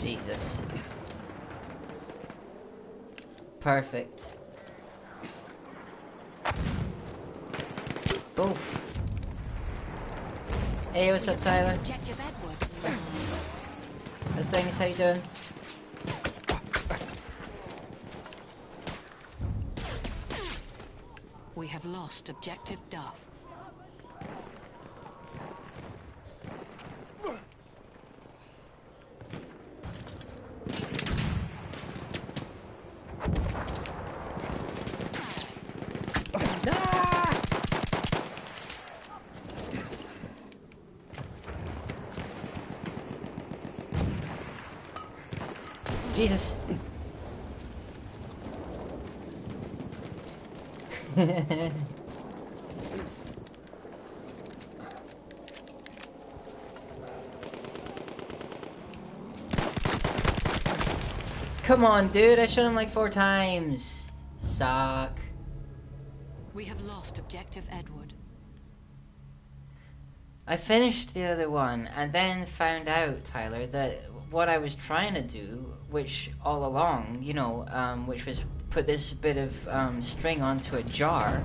Jesus. Perfect. Both. Hey, what's up, Tyler? How's things? How you doing? We have lost objective Duff. Jesus. Come on, dude. I shot him like four times. Suck. We have lost objective Edward. I finished the other one and then found out, Tyler, that what I was trying to do, which all along, you know, um, which was put this bit of um, string onto a jar,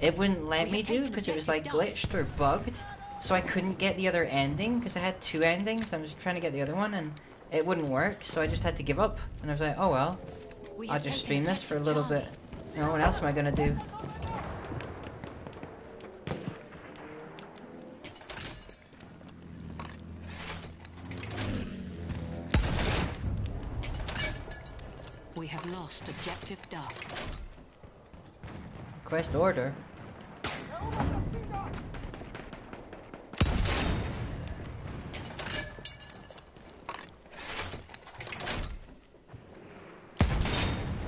it wouldn't let me do because it was like glitched or bugged, so I couldn't get the other ending because I had two endings. I'm just trying to get the other one and it wouldn't work, so I just had to give up. And I was like, oh well, I'll just stream this for a little bit. You know, what else am I gonna do? Objective Duff. Quest order.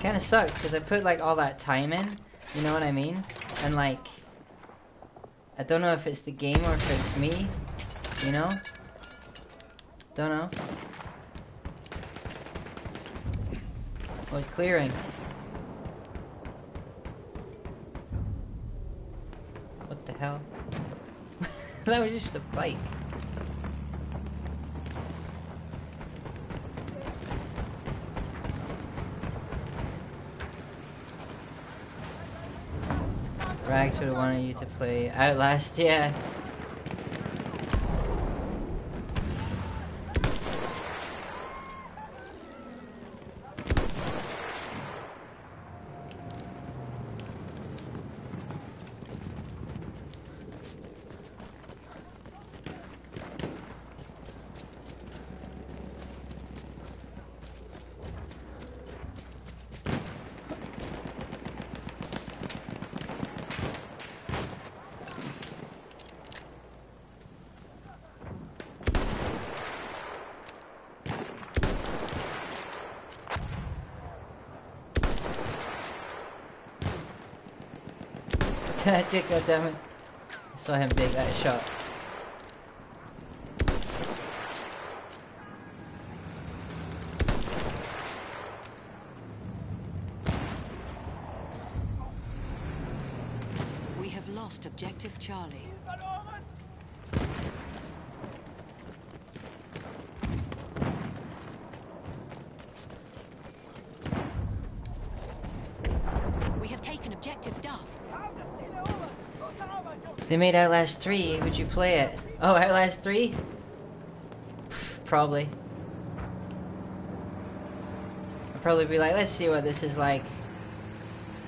Kind of sucks because I put like all that time in, you know what I mean? And like, I don't know if it's the game or if it's me, you know? Dunno. I was clearing. What the hell? That was just a bike. Rags would have wanted you to play Outlast, yeah. That dick, goddammit. I saw him take that shot. We have lost objective Charlie. We have taken objective Duff. They made Outlast three, would you play it? Oh, Outlast three? Probably. I'd probably be like, let's see what this is like.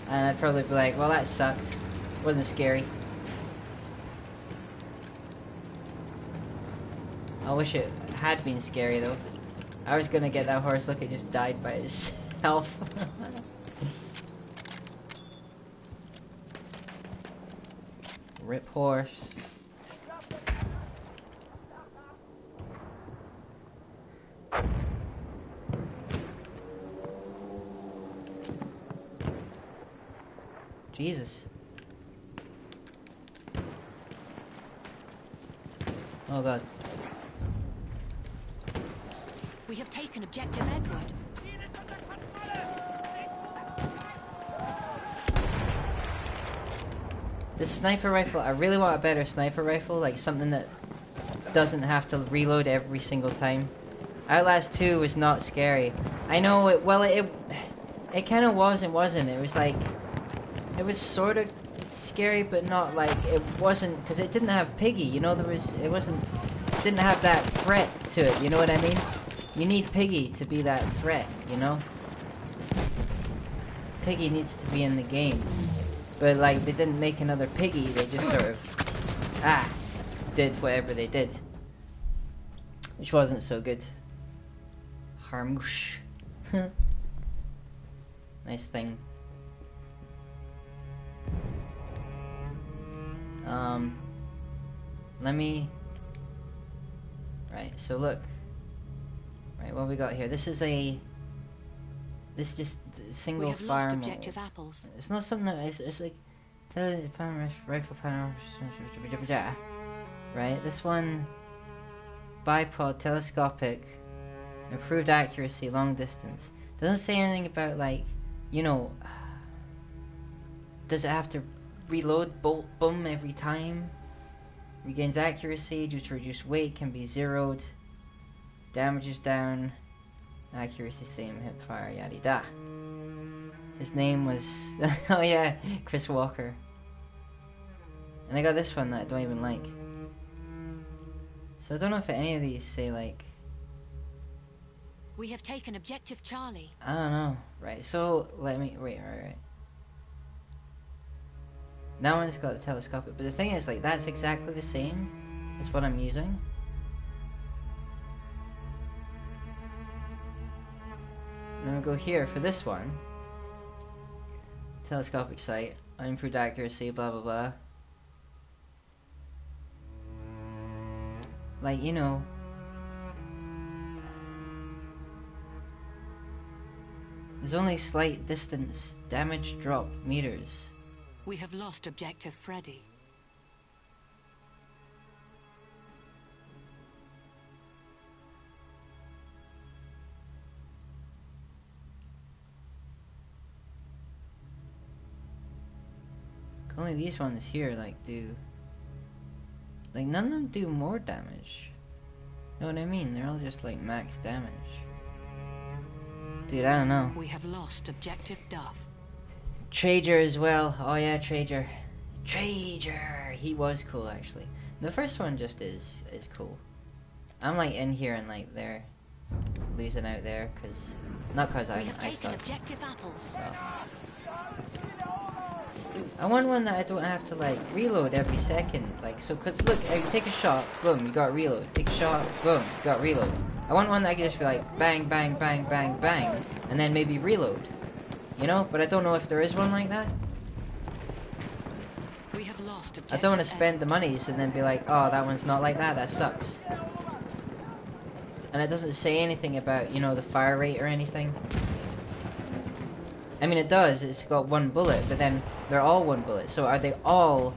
And I'd probably be like, well, that sucked. Wasn't scary. I wish it had been scary, though. I was gonna get that horse, look, it just died by itself. Rip horse. Jesus. Oh God. We have taken objective Edward. The sniper rifle, I really want a better sniper rifle, like something that doesn't have to reload every single time. Outlast two was not scary. I know it, well it, it, it kind of was and wasn't. It was like, it was sort of scary but not like, it wasn't, because it didn't have Piggy, you know, there was, it wasn't, it didn't have that threat to it, you know what I mean? You need Piggy to be that threat, you know? Piggy needs to be in the game. But like, they didn't make another Piggy, they just sort of, ah, did whatever they did. Which wasn't so good. Harmoosh. Nice thing. Um, let me, right, so look. Right, what we got here? This is a, this just single fire. It's not something that it's, it's like the fire rifle panel, right? This one bipod telescopic, improved accuracy, long distance. Doesn't say anything about like, you know, does it have to reload bolt boom every time? Regains accuracy due to reduced weight, can be zeroed. Damage is down. Accuracy same, hip fire, yaddy da. His name was, oh yeah, Chris Walker. And I got this one that I don't even like. So I don't know if any of these say like, we have taken objective Charlie. I don't know. Right, so let me, wait, right, right. That one's got the telescopic, but the thing is like, that's exactly the same as what I'm using. I'm gonna go here for this one. Telescopic sight, improved accuracy, blah blah blah. Like, you know. There's only slight distance, damage drop, meters. We have lost objective Freddy. Only these ones here, like, do... Like, none of them do more damage. Know what I mean? They're all just, like, max damage. Dude, I don't know. We have lost objective Duff. Trager as well. Oh yeah, Trager. Trager! He was cool, actually. The first one just is, is cool. I'm, like, in here and, like, they're losing out there, because... Not because I, I suck. Objective apples. So. I want one that I don't have to, like, reload every second, like, so, cause look, you take a shot, boom, you got reload, take a shot, boom, you got reload. I want one that I can just be like, bang, bang, bang, bang, bang, and then maybe reload, you know, but I don't know if there is one like that. We have lost I don't want to spend the monies and then be like, oh, that one's not like that, that sucks. And it doesn't say anything about, you know, the fire rate or anything. I mean, it does, it's got one bullet, but then they're all one bullet, so are they all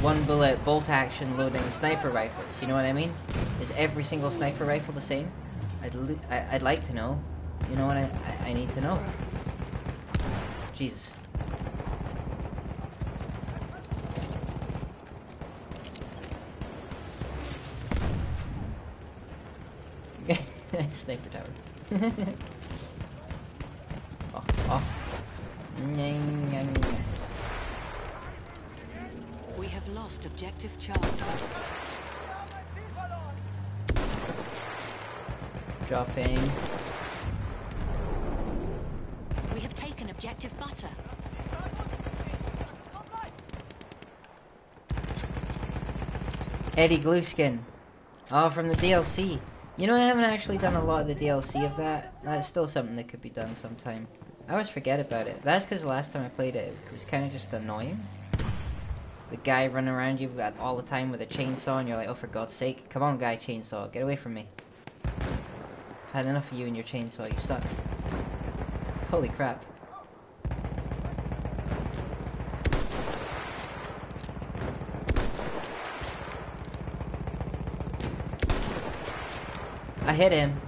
one bullet bolt action loading sniper rifles, you know what I mean? Is every single sniper rifle the same? I'd, li I I'd like to know, you know what I, I, I need to know. Jesus. Sniper tower. Oh, oh. We have lost objective charge. Dropping. We have taken objective butter. Eddie Glueskin. Oh, from the D L C. You know, I haven't actually done a lot of the D L C of that. That's still something that could be done sometime. I always forget about it. That's because the last time I played it, it was kind of just annoying. The guy running around you all the time with a chainsaw, and you're like, oh, for God's sake, come on, guy, chainsaw, get away from me. I've had enough of you and your chainsaw, you suck. Holy crap. I hit him.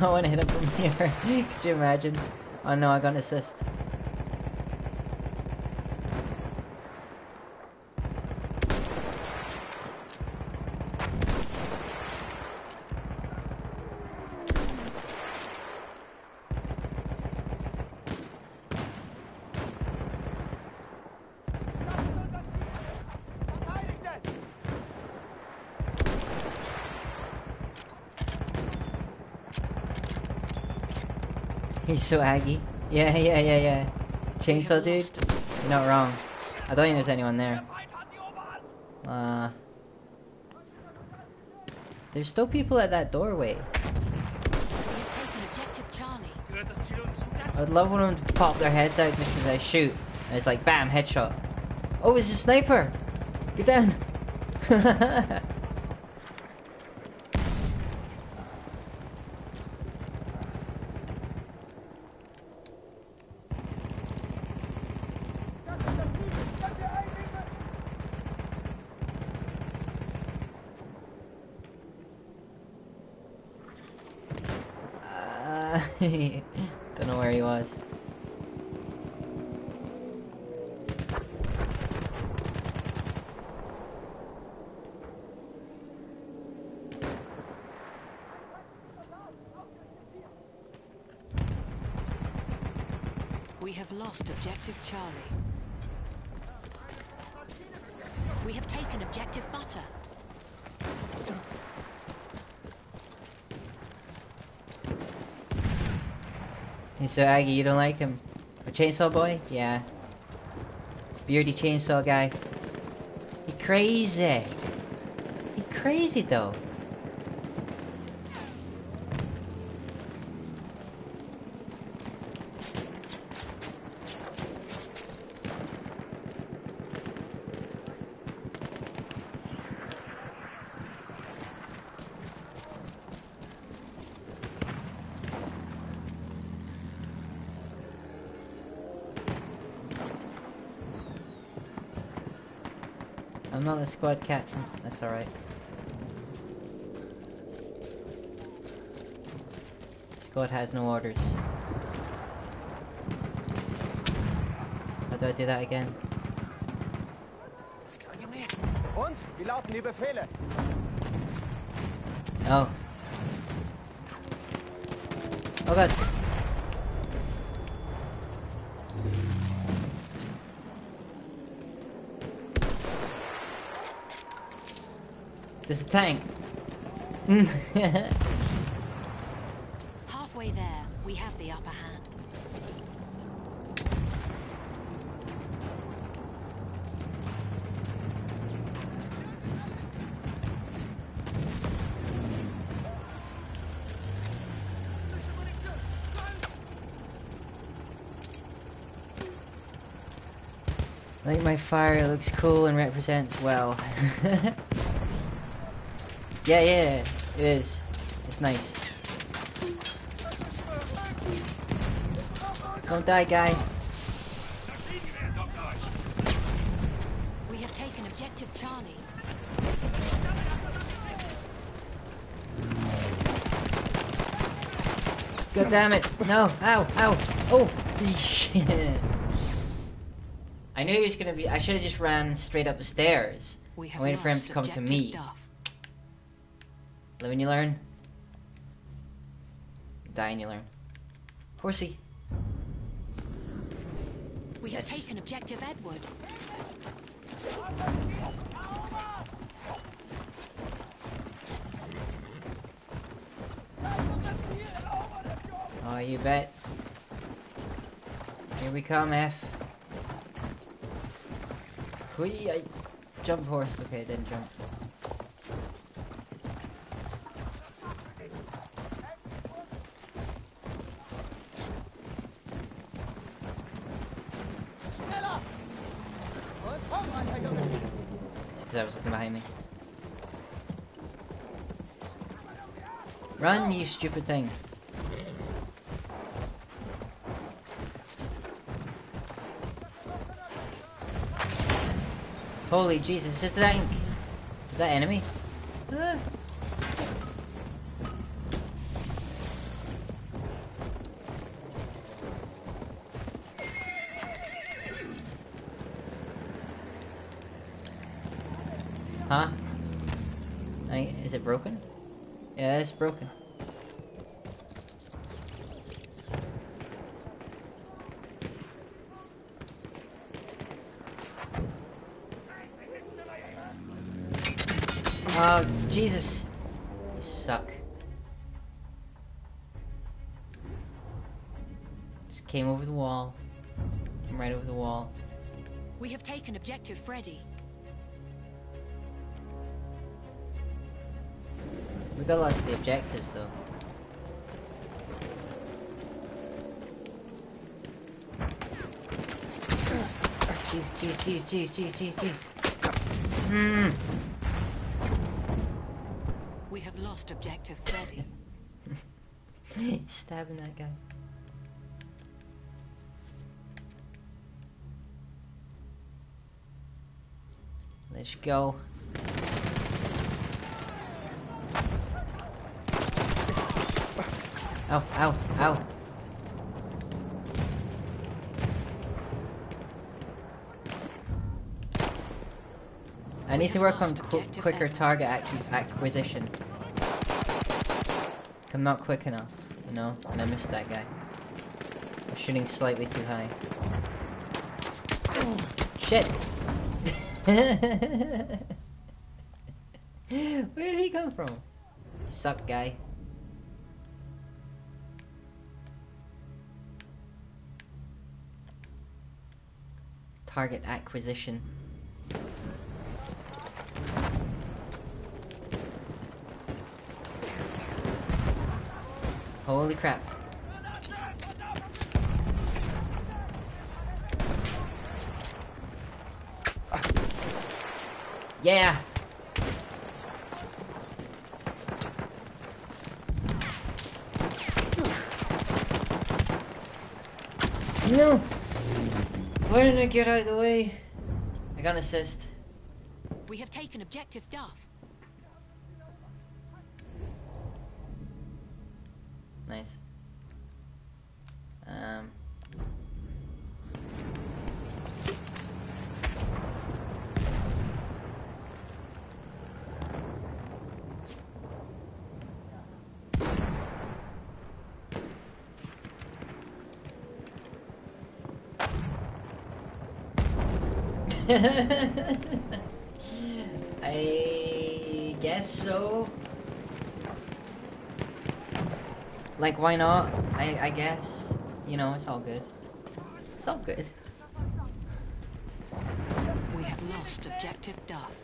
I want to hit him from here. Could you imagine? Oh no, I got an assist. He's so aggy. Yeah, yeah, yeah, yeah. Chainsaw dude? You're not wrong. I don't think there's anyone there. Uh, there's still people at that doorway. I'd love one of them to pop their heads out just as I shoot. And it's like, bam, headshot. Oh, it's a sniper! Get down! Don't know where he was. We have lost objective Charlie. We have taken objective Butter. He's so aggy, you don't like him. A chainsaw boy? Yeah. Beardy chainsaw guy. He crazy. He crazy though. I'm not a squad captain, that's alright. Squad has no orders. do I do that again? Oh. Oh god. There's a tank. Halfway there, we have the upper hand. I think my fire looks cool and represents well. Yeah, yeah, it is. It's nice. Don't die, guy. We have taken objective Charlie. God damn it! No! Ow! Ow! Oh! Shit! I knew he was gonna be. I should have just ran straight up the stairs. We have waited for him to come to me. Duff. Live and you learn. Die and you learn. Horsey. We yes. have taken objective Edward. Oh, you bet. Here we come, F. Whee, I... Jump horse. Okay, then jump. That was looking behind me. Run, you stupid thing. Holy Jesus, is that ink? Is that enemy? Ah. Huh? I, is it broken? Yeah, it's broken. Oh, Jesus. You suck. Just came over the wall. Came right over the wall. We have taken objective Freddy. We got lots of the objectives, though. Jeez, jeez, jeez, jeez, jeez, jeez, jeez. Mm. We have lost objective Freddy. Stabbing that guy. Let's go. Ow, ow, ow. I need to work on qu quicker target ac acquisition. I'm not quick enough, you know, and I missed that guy. I'm shooting slightly too high. Shit! Where did he come from? Suck guy. Target acquisition. Holy crap. Yeah! No! Why didn't I get out of the way? I got an assist. We have taken objective Duff. Nice. Um. I guess so. Like, why not? I, I guess. You know, it's all good. It's all good. We have lost objective Duff.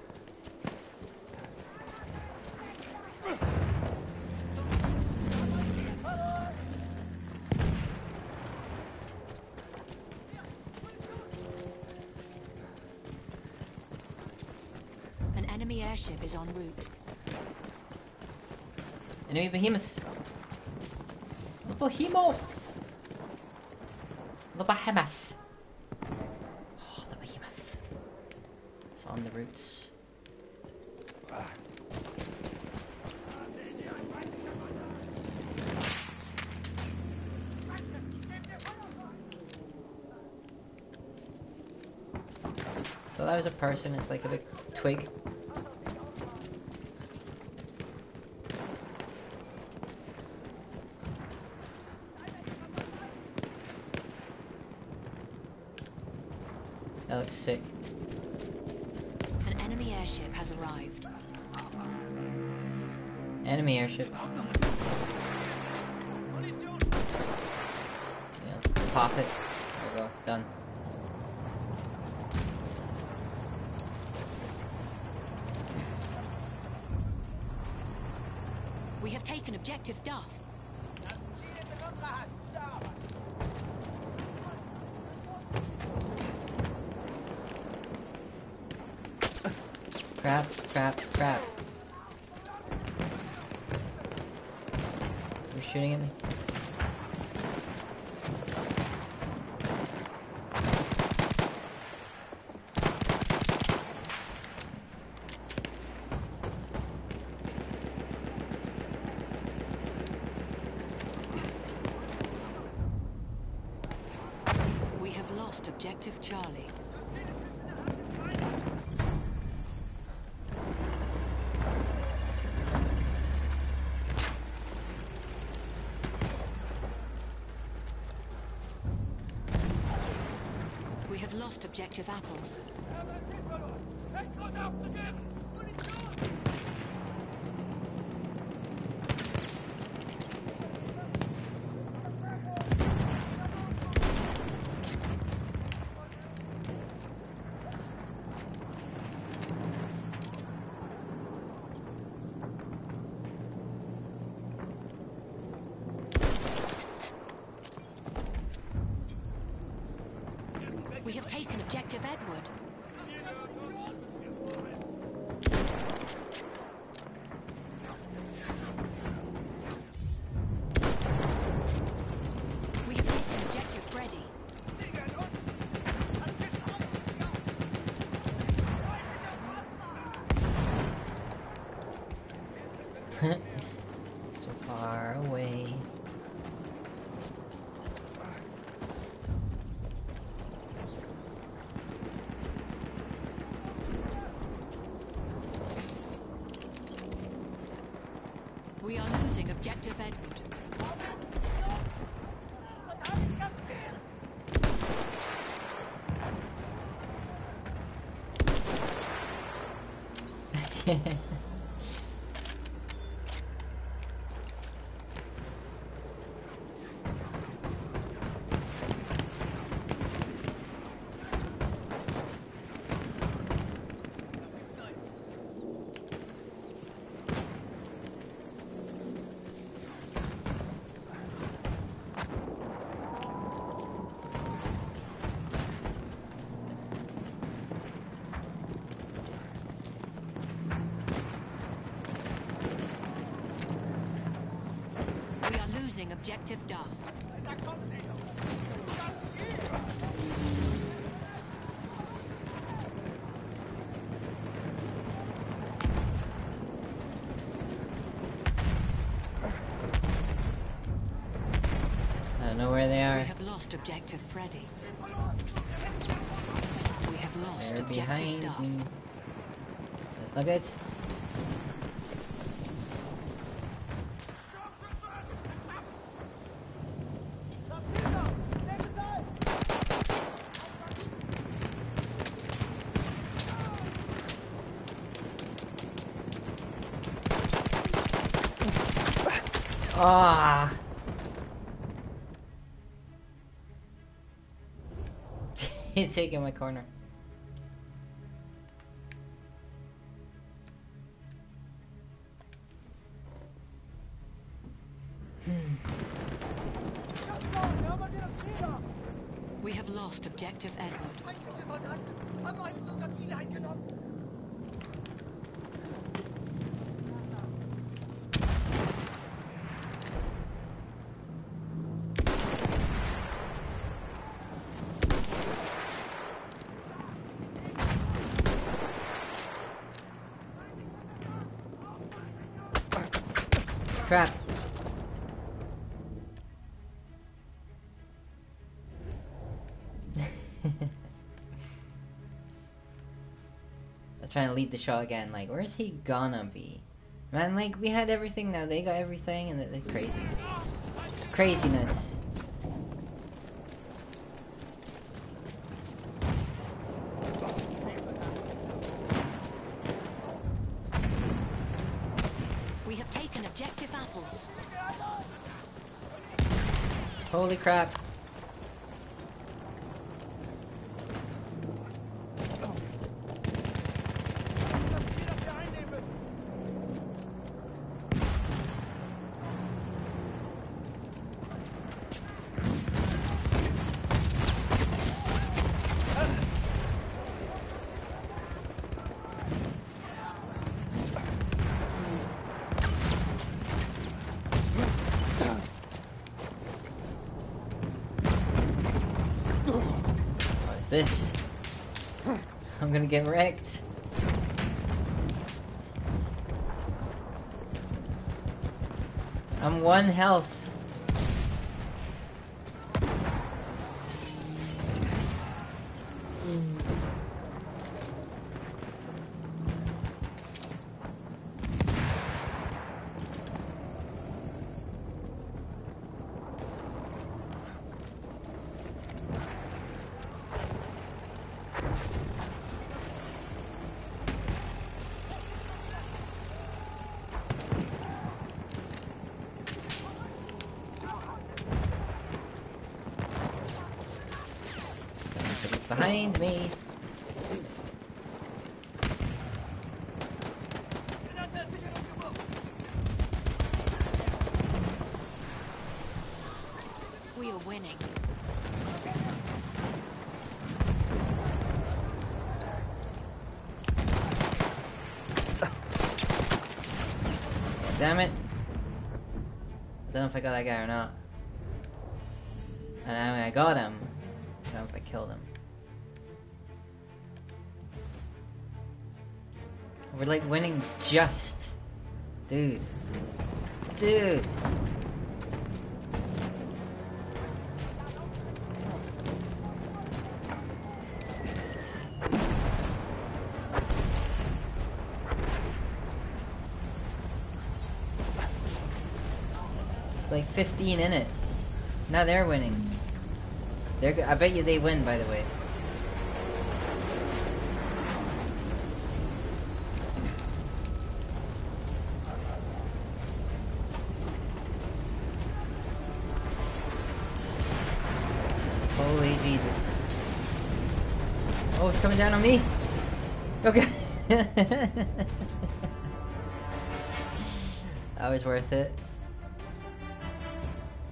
An enemy airship is en route. Enemy behemoth. The behemoth. The behemoth. Oh, the behemoth. It's on the routes. So that was a person. It's like a big twig. That looks sick. An enemy airship has arrived. Enemy airship. Yeah, pop it. There we go. Done. We have taken objective Duff. Crap, crap, crap. You're shooting at me? We have lost objective Charlie. Objective apples. So far away. We are losing objective Edward. Objective Duff. I don't know where they are. We have lost objective Freddy. We have lost They're objective Duff. Me. That's not good. ¡Ah! He's taking my corner. We have lost objective Edward. Crap. Trying to lead the show again, like, where's he gonna be? Man, like, we had everything, now they got everything, and it's crazy. It's craziness. We have taken objective apples. Holy crap. This. I'm gonna get wrecked. I'm one health. Behind me. We are winning. Damn it. Don't know if I got that guy or not. And I mean, I got him. Don't know if I killed him. We're like winning just. Dude. Dude. It's like fifteen in it. Now they're winning. They're go- I bet you they win, by the way. Holy Jesus. Oh, it's coming down on me! Okay! That was worth it.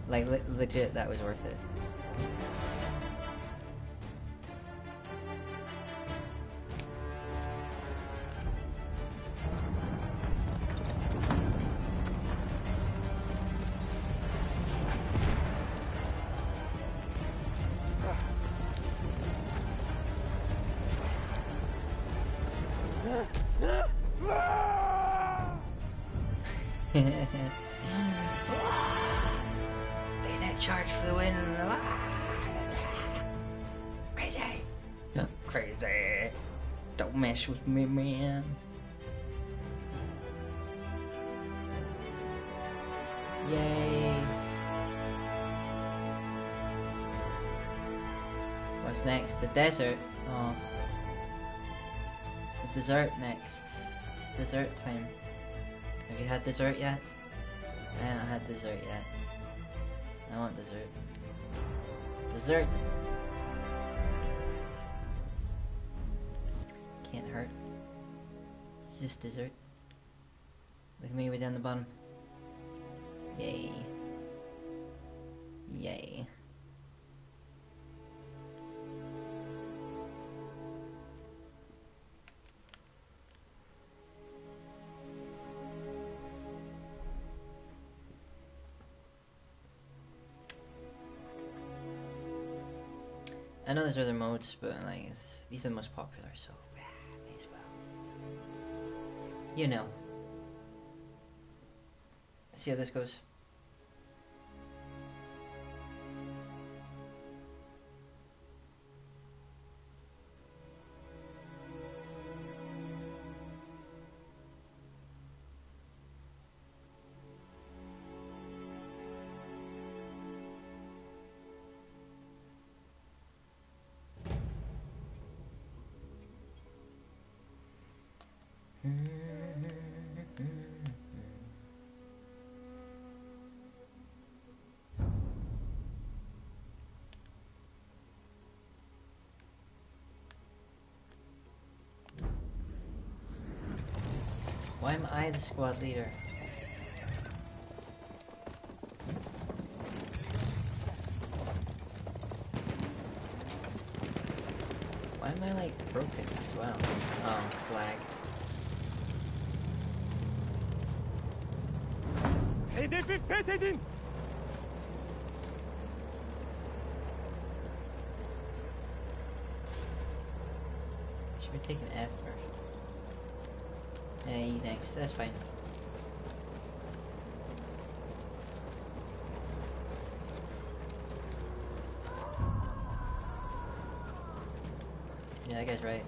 Like, le legit, that was worth it. Charge for the win. Crazy. Huh? Crazy. Don't mess with me, man. Yay. What's next? The desert? Oh. The dessert next. It's dessert time. Have you had dessert yet? I haven't had dessert yet. I want dessert. Dessert! Can't hurt. It's just dessert. Look at me, we're down the bottom. Yay. Yay. I know there's other modes, but like these are the most popular, so may as well. You know. See how this goes. Why am I the squad leader? Why am I like broken as well? Oh, flag. Hedefi fethedin! Should we take an F first? Hey, thanks. That's fine. Yeah, that guy's right.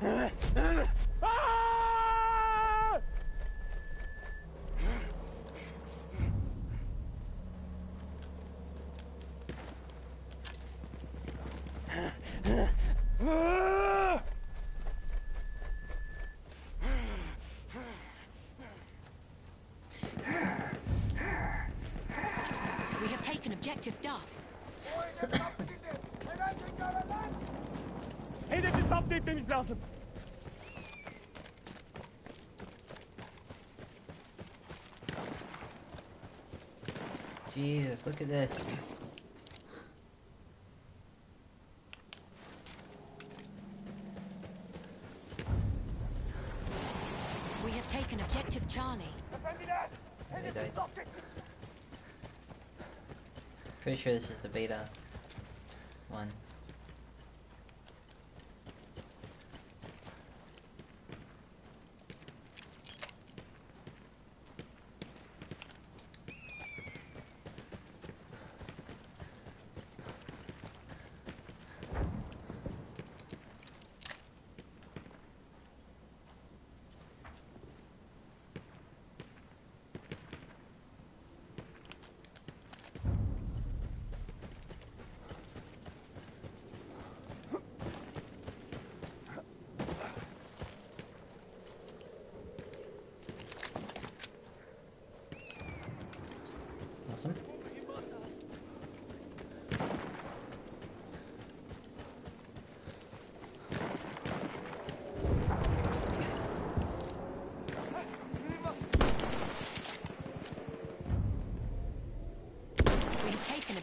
Objective Duff. Hedefi zapt etmemiz lazım. Jesus, look at this. We have taken Objective Charlie. Pretty sure this is the beta one.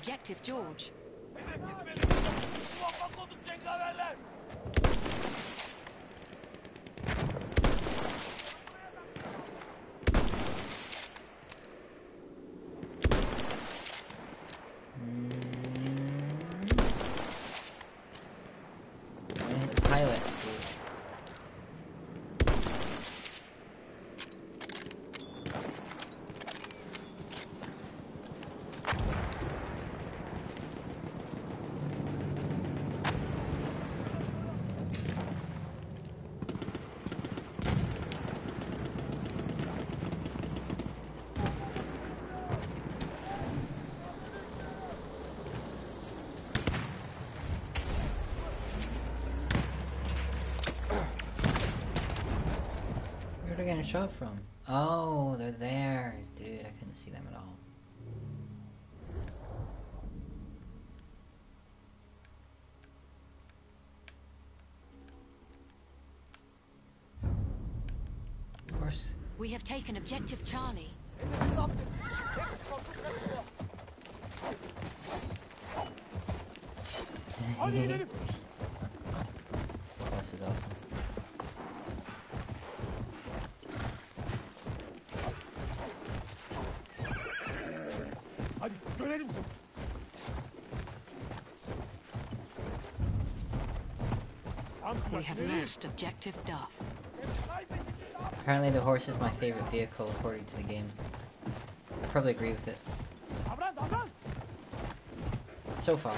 Objective George. Shot from? Oh, they're there, dude. I couldn't see them at all. Of course. We have taken objective Charlie. Oh, this is awesome. We have lost objective Duff. Apparently the horse is my favorite vehicle according to the game. I probably agree with it. So far.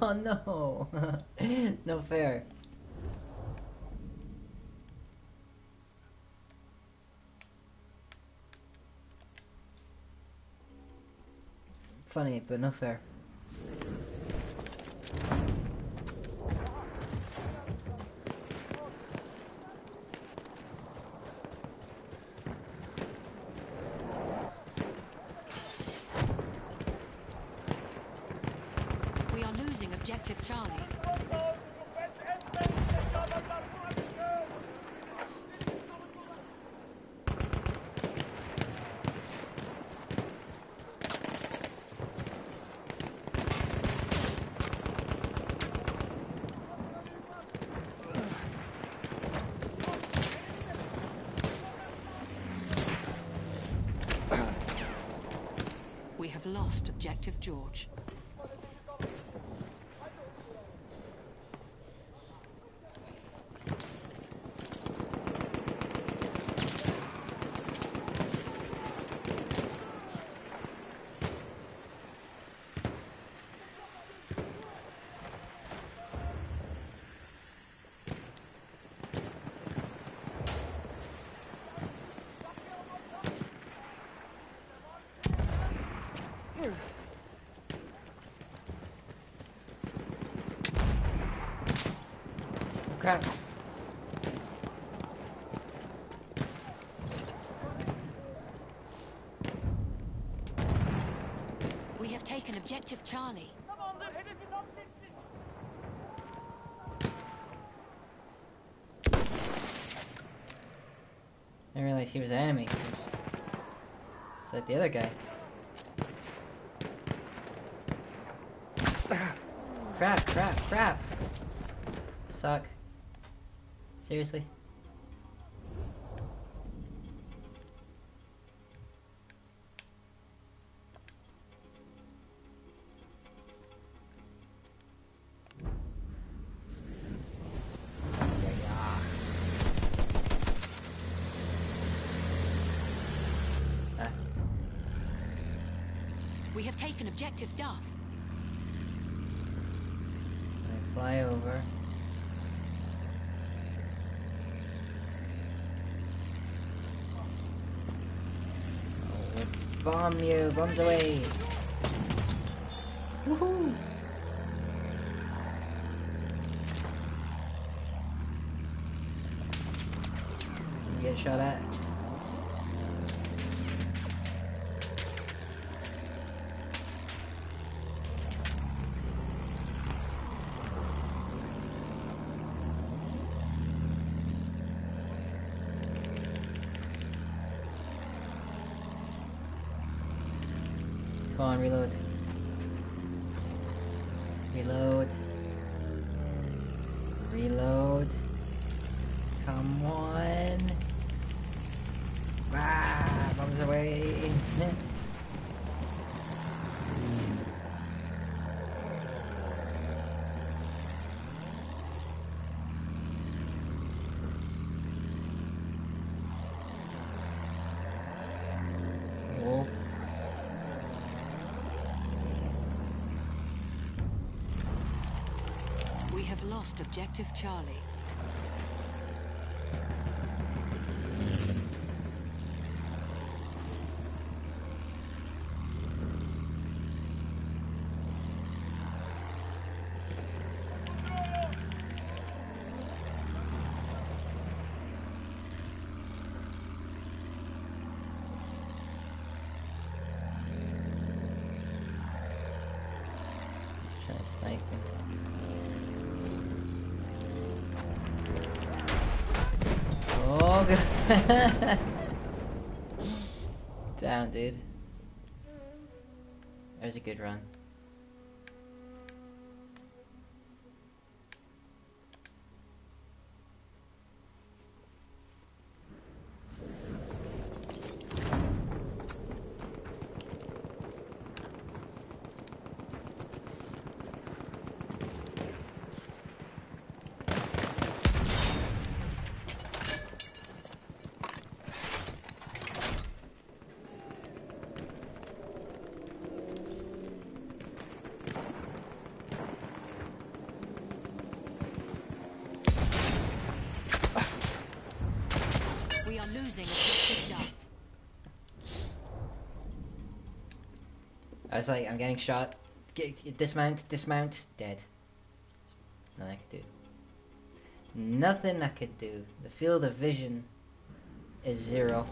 Oh no! No fair. Funny, but no fair. Lost objective George. Crap. We have taken objective Charlie. I didn't realize he was an enemy. It's like the other guy. Crap, crap, crap. Suck. Seriously? Ah. We have taken objective Duff. I fly over. Bomb you, bombs away! Woohoo! You get shot at? Reload. Reload. Reload. Come on. Ah, bombs away. We've lost objective Charlie. Damn, dude. That was a good run. I was like, I'm getting shot. Get, get, dismount, dismount, dead. Nothing I could do. Nothing I could do. The field of vision is zero.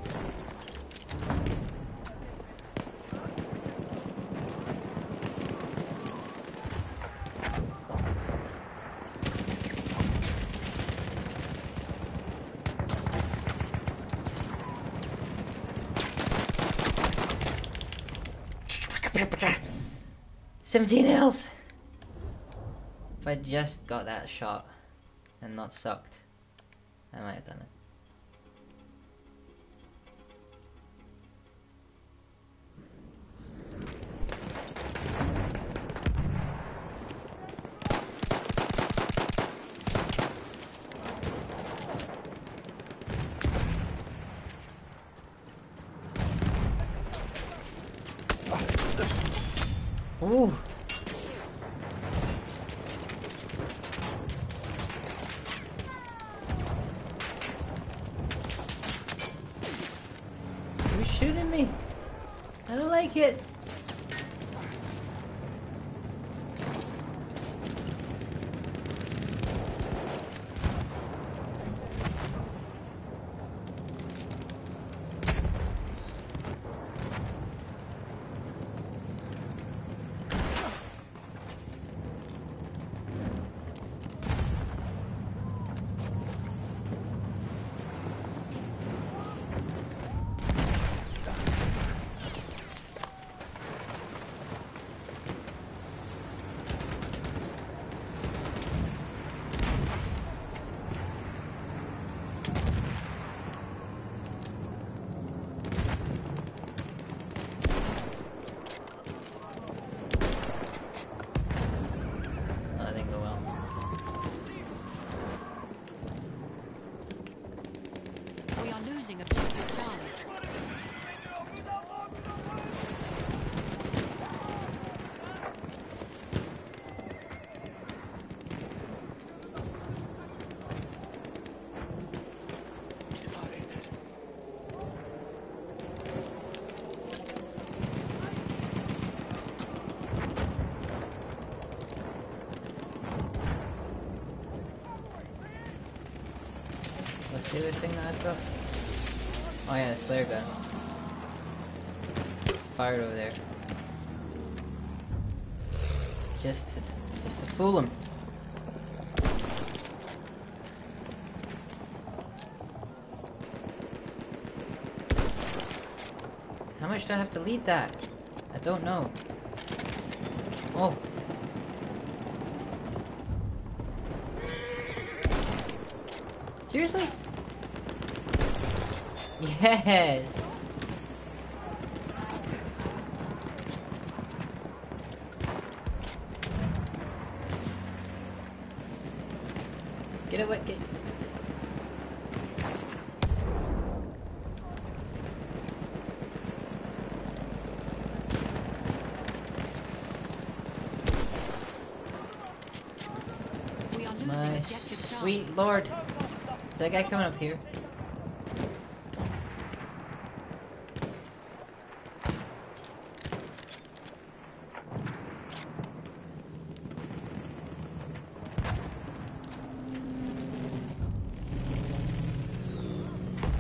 seventeen health! If I just got that shot and not sucked, I might have done it. Ooh. Who's shooting me? I don't like it. The other thing that I've got? Oh yeah, the flare gun. Fired over there. Just to, just to fool him. How much do I have to lead that? I don't know. Oh. Seriously? Yes! Get away, get... sweet lord. Is that guy coming up here?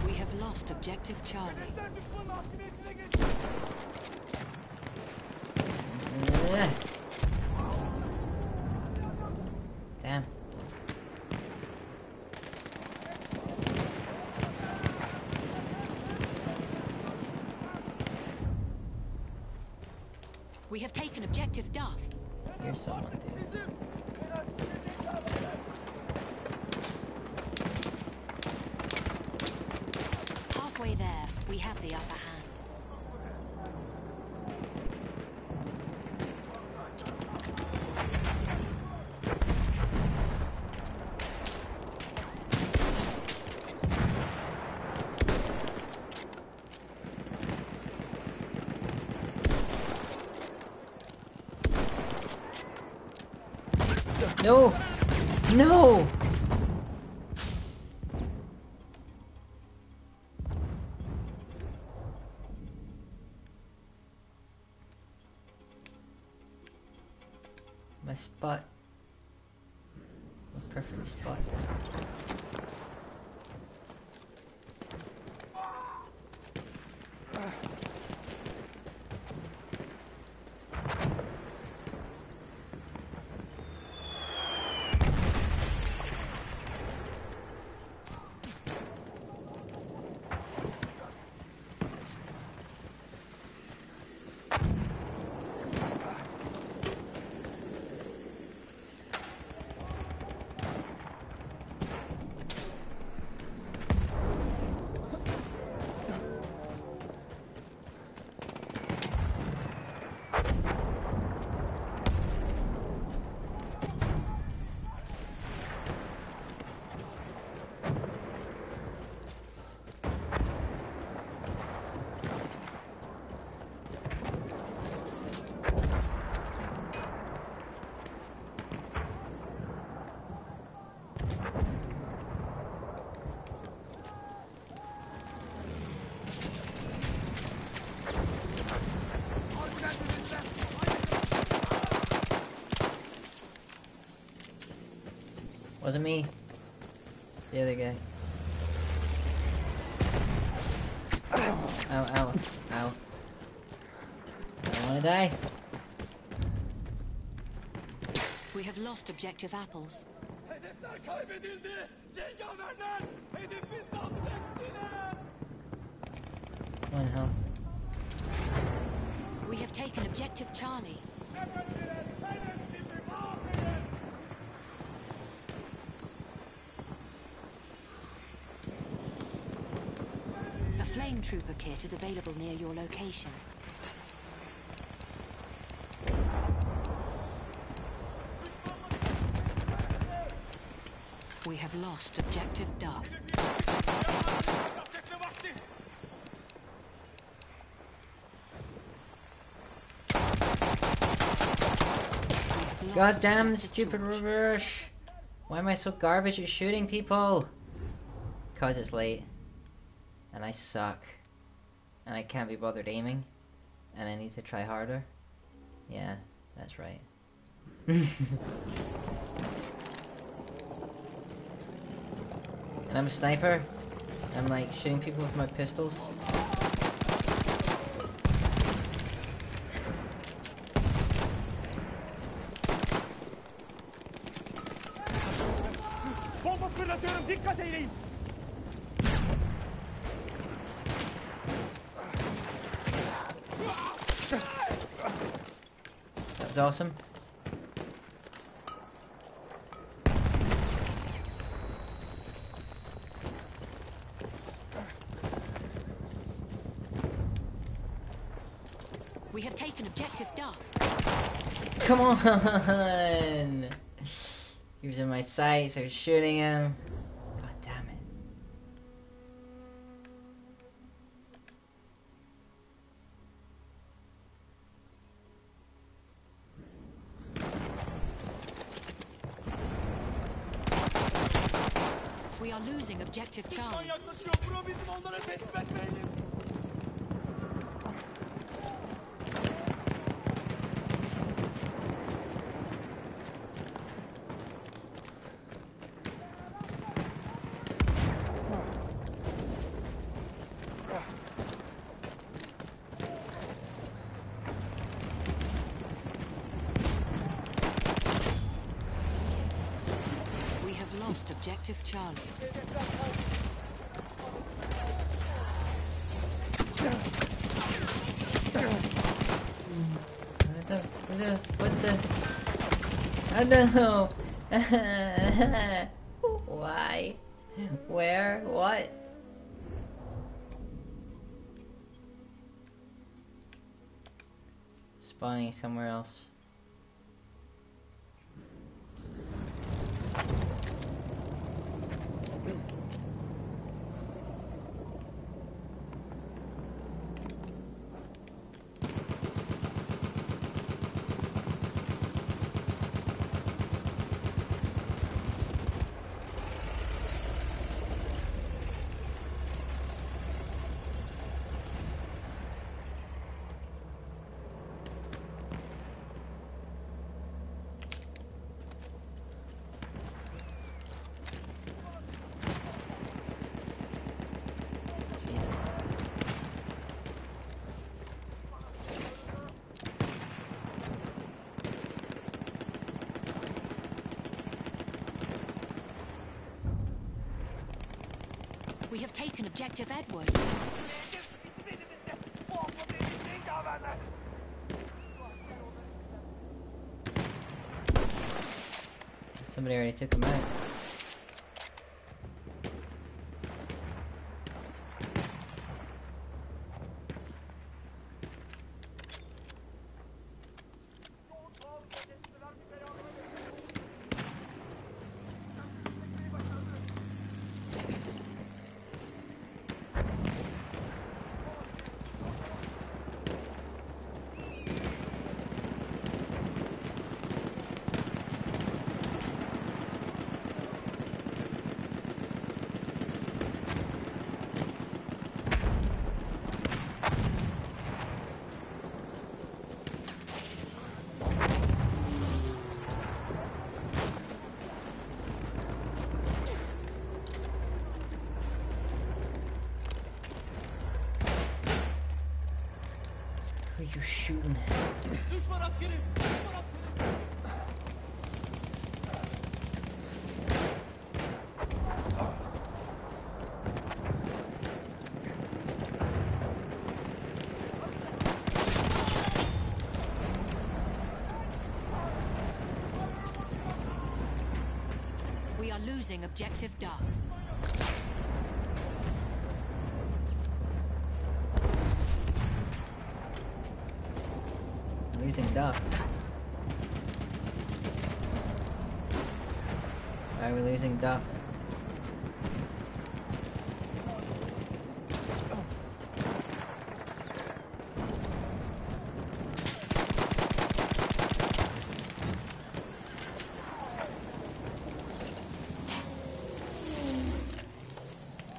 We have lost objective Charlie. Yeah. Damn. We have taken objective Duff. Here's someone, dude. Halfway there, we have the upper hand. No! No! My spot. My perfect spot. Wasn't me. The other guy. Ow, ow, ow. I don't wanna die. We have lost objective apples. One health. We have taken objective Charlie. Flame trooper kit is available near your location. We have lost objective Duff. God damn this stupid reverse! Why am I so garbage at shooting people? Cause it's late. And I suck. And I can't be bothered aiming. And I need to try harder. Yeah, that's right. And I'm a sniper. I'm like shooting people with my pistols. That was awesome. We have taken objective Duff. Come on! He was in my sights, I was shooting him. God damn it. We are losing objective charge. Düşman yaklaşıyor. Bro, bizim onlara teslim etmeyelim. Objective Charlie. What the? I don't know. Why? Where? What? Spawning somewhere else. We have taken objective Edward. Somebody already took him out. You're shooting. Düşman askeri. Düşman askeri. We are losing objective Duff. Duff. Alright, we're losing Duff.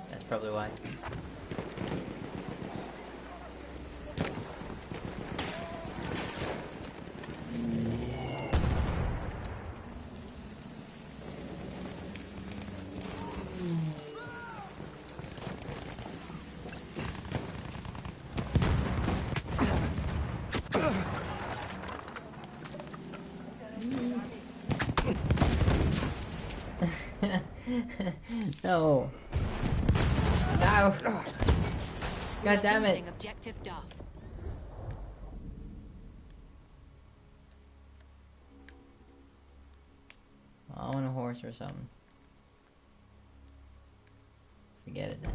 That's probably why. No. No. God damn it. Objective Duff. I want a horse or something. Forget it then.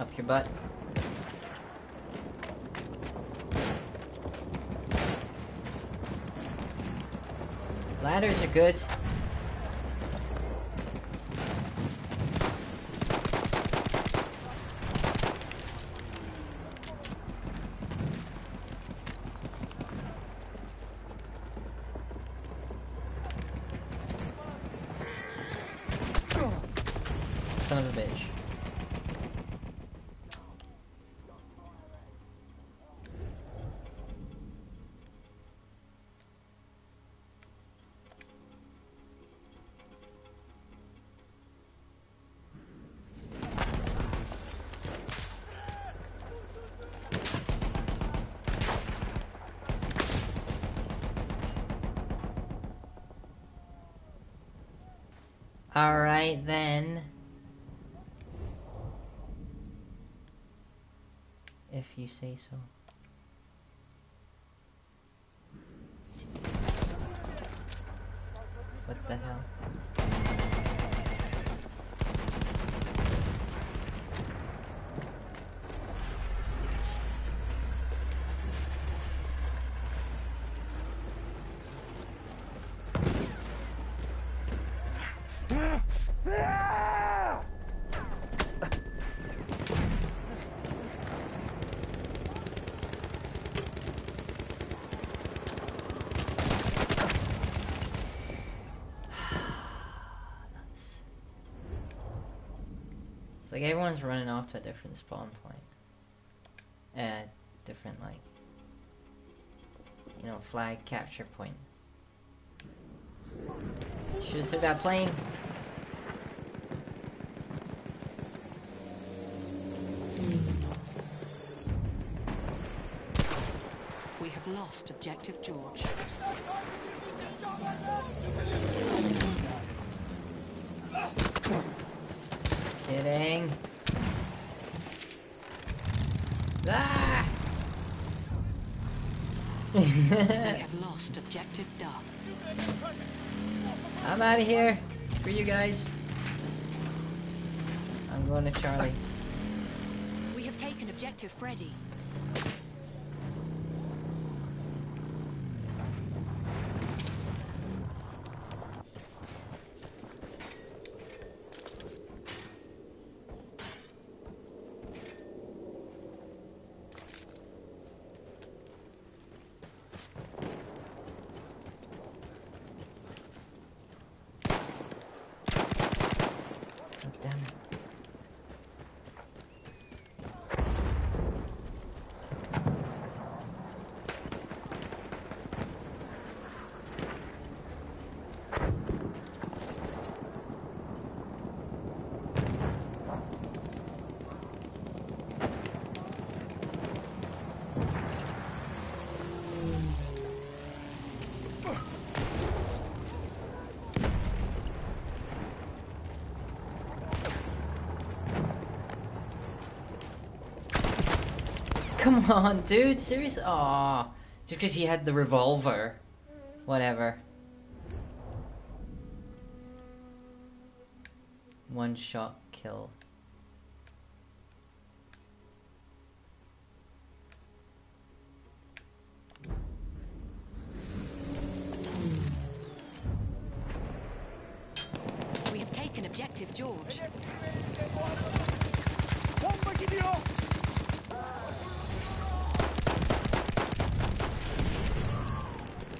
Up your butt. Ladders are good. son of a bitch. Alright then, if you say so. What the hell? Like everyone's running off to a different spawn point. Uh, different like, you know, flag capture point. Should've took that plane. We have lost objective George. Kidding. Ah! We have lost objective Duff. I'm out of here. Screw you guys. I'm going to Charlie. We have taken objective Freddy. Come on, dude, seriously? Aww. Just because he had the revolver. Whatever. One shot kill. We have taken objective George.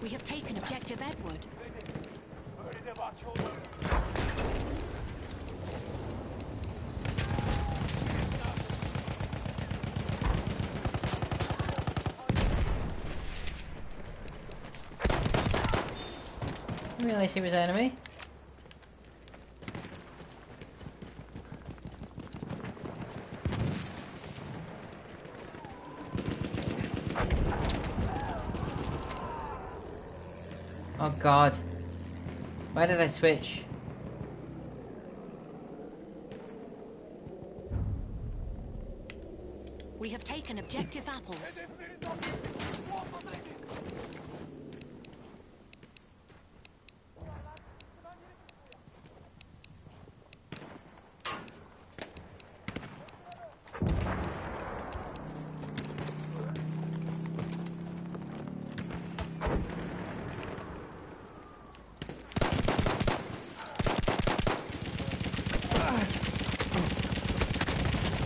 We have taken objective Edward. I didn't realize he was an enemy. Oh god. Why did I switch? We have taken objective apples.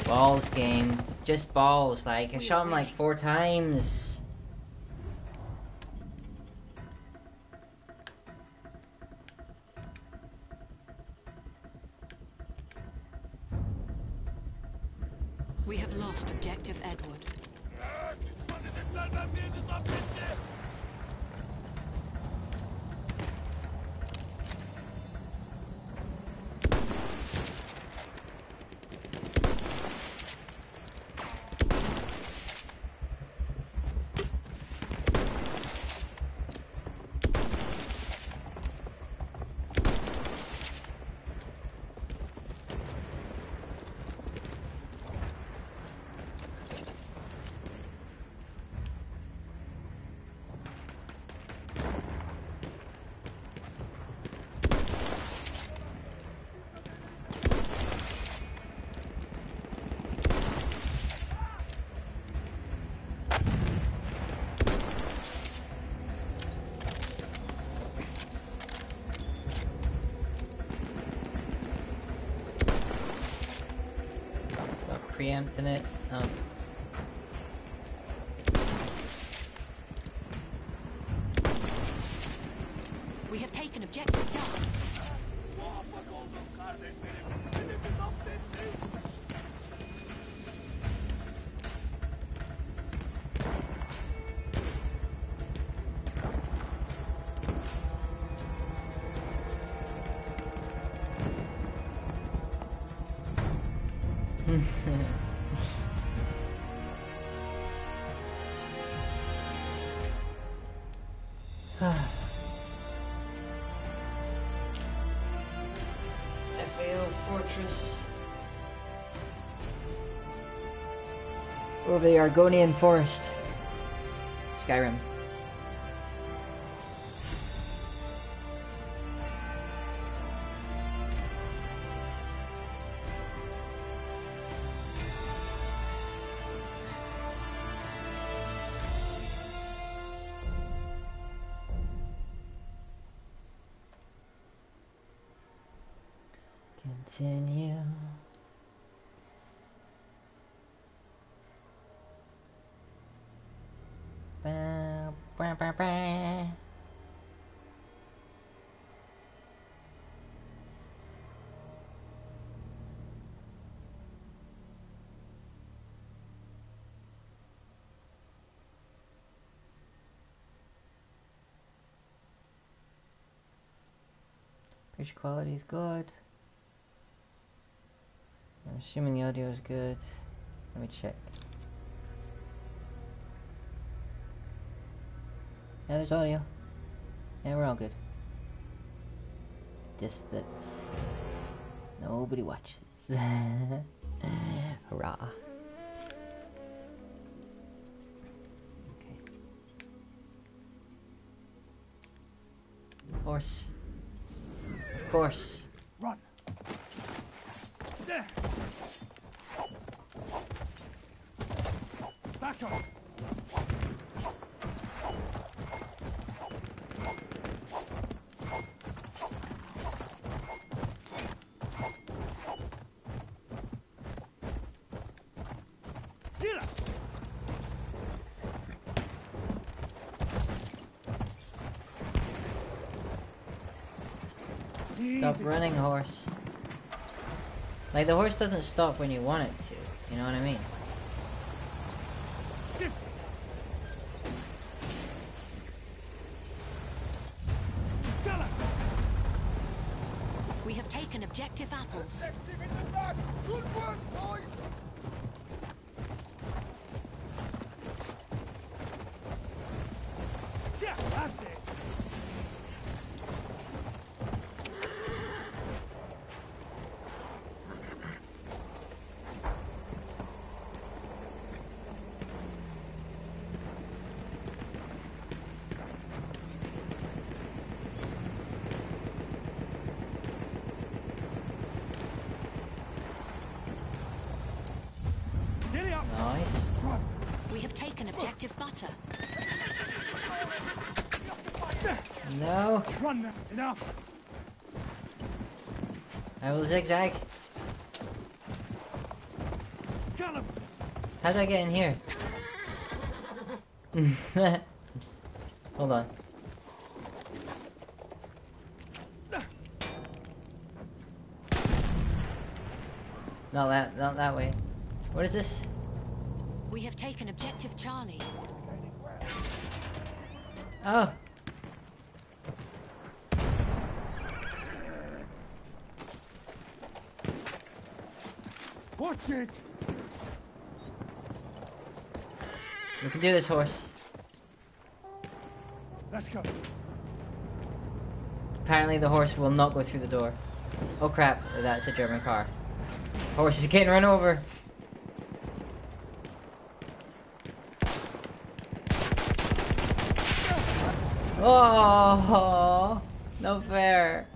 Balls game. Just balls, like, I shot him like four times. We have lost objective Edward. Preempting it. Um. We have taken objective down. Over the Argonne Forest. Skyrim. Continue. Picture quality is good. I'm assuming the audio is good. Let me check. Yeah, there's audio. Yeah, we're all good. Just that nobody watches. Hurrah. Okay. Of course. Of course. Run. There. Back up. Stop running, horse. Like, the horse doesn't stop when you want it to, you know what I mean? We have taken objective apples. Good work, boys! No. Run now. Enough. I will zigzag. Him. How'd I get in here? Hold on. Not that. Not that way. What is this? We have taken objective Charlie. Oh. Watch it. We can do this, horse. Let's go. Apparently the horse will not go through the door. Oh crap, that's a German car. Horse is getting run over. Oh, no fair.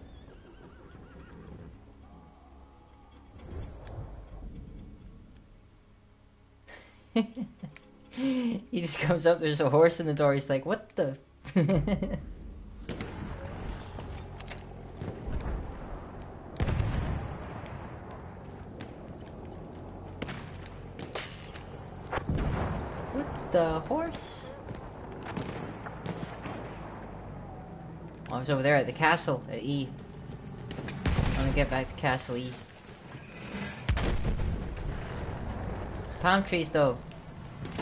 He just comes up, there's a horse in the door, he's like, what the? What the horse? I was over there at the castle, at E. I'm gonna get back to castle E. Palm trees, though. That's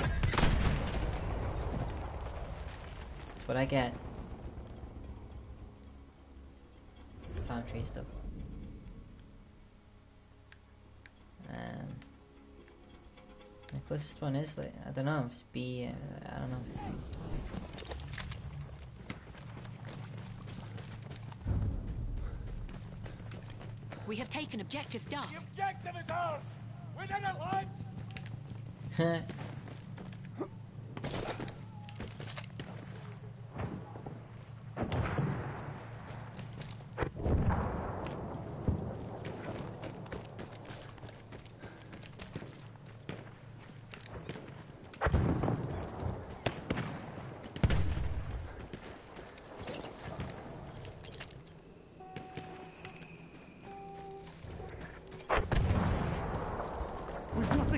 what I get. Palm trees, though. Um, the closest one is, like, I don't know, it's B, uh, I don't know. We have taken objective Duff. The objective is ours! We're done at once!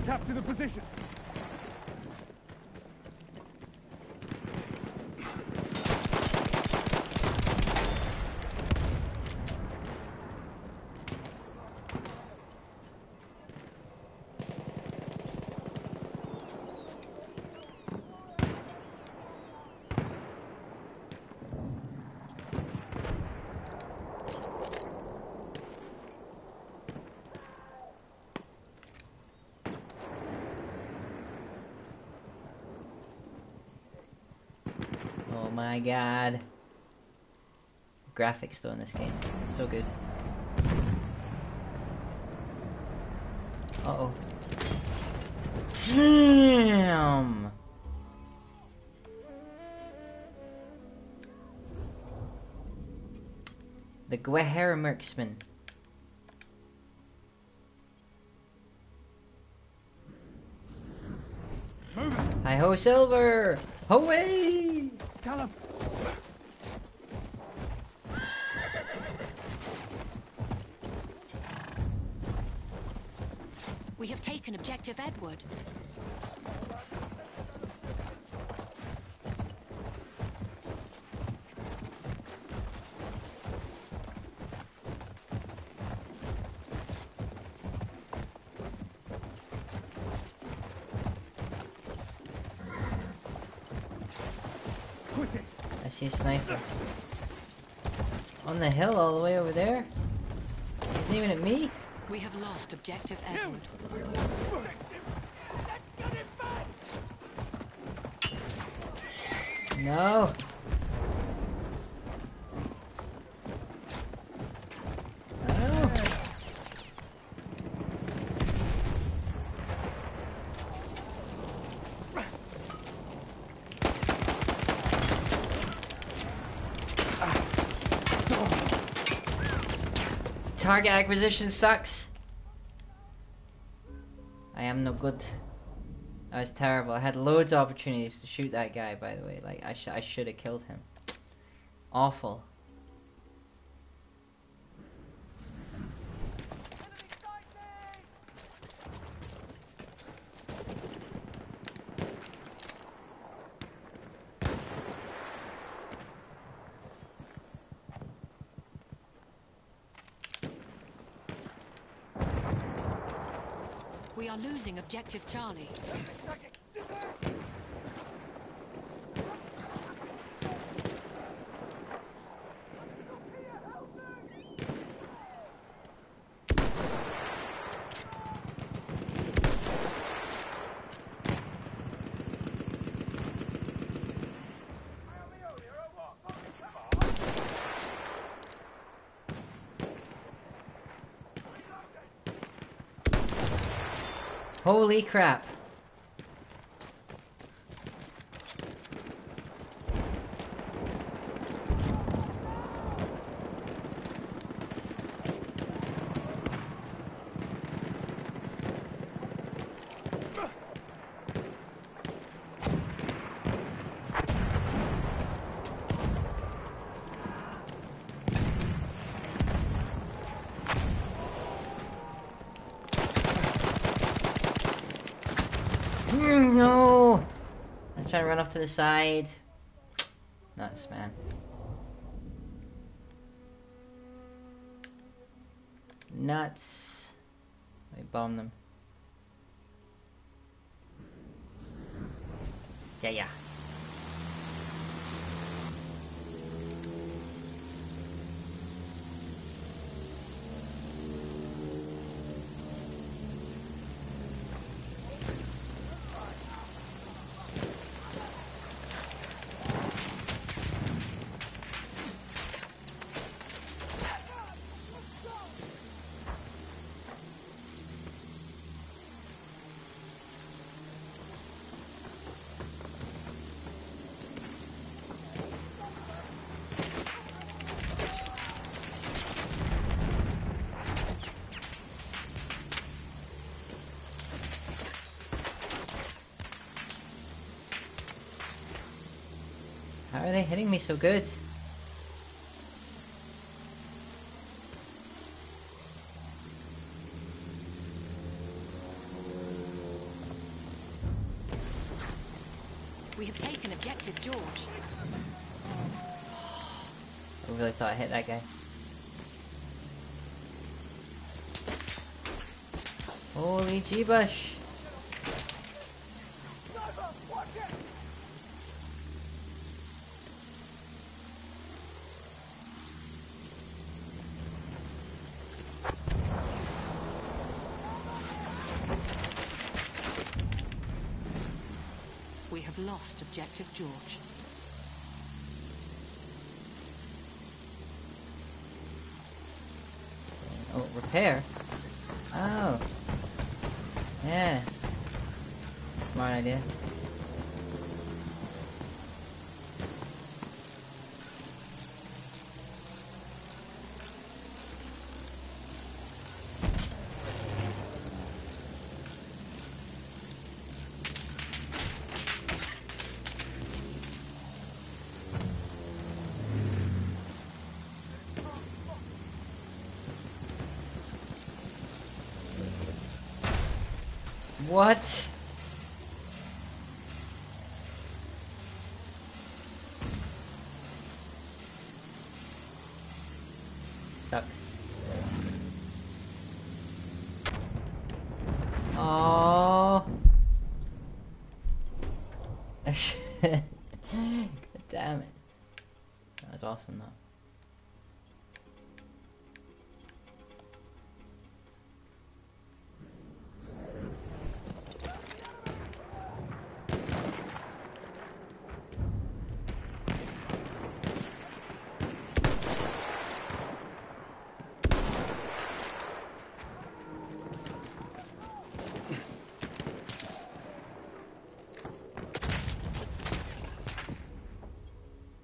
Capture the position. Oh my god. Graphics though in this game. So good. Uh oh. Damn! The Guerrero Merksman. Hi ho, Silver! Ho-way! Callum. We have taken objective Edward. Sniper. On the hill all the way over there? Isn't even at me? We have lost objective Edward. No. Target acquisition sucks. I am no good. I was terrible. I had loads of opportunities to shoot that guy, by the way. Like, I, sh I should have killed him. Awful. We are losing objective Charlie. Holy crap. Trying to run off to the side. Nuts, man. Nuts. I bomb them. Yeah, yeah. Why are they hitting me so good? We have taken objective George. I really thought I hit that guy. Holy G-bush! Lost objective George. Oh, repair? Oh. Yeah. Smart idea. What? Suck. Oh. Damn it. That was awesome though.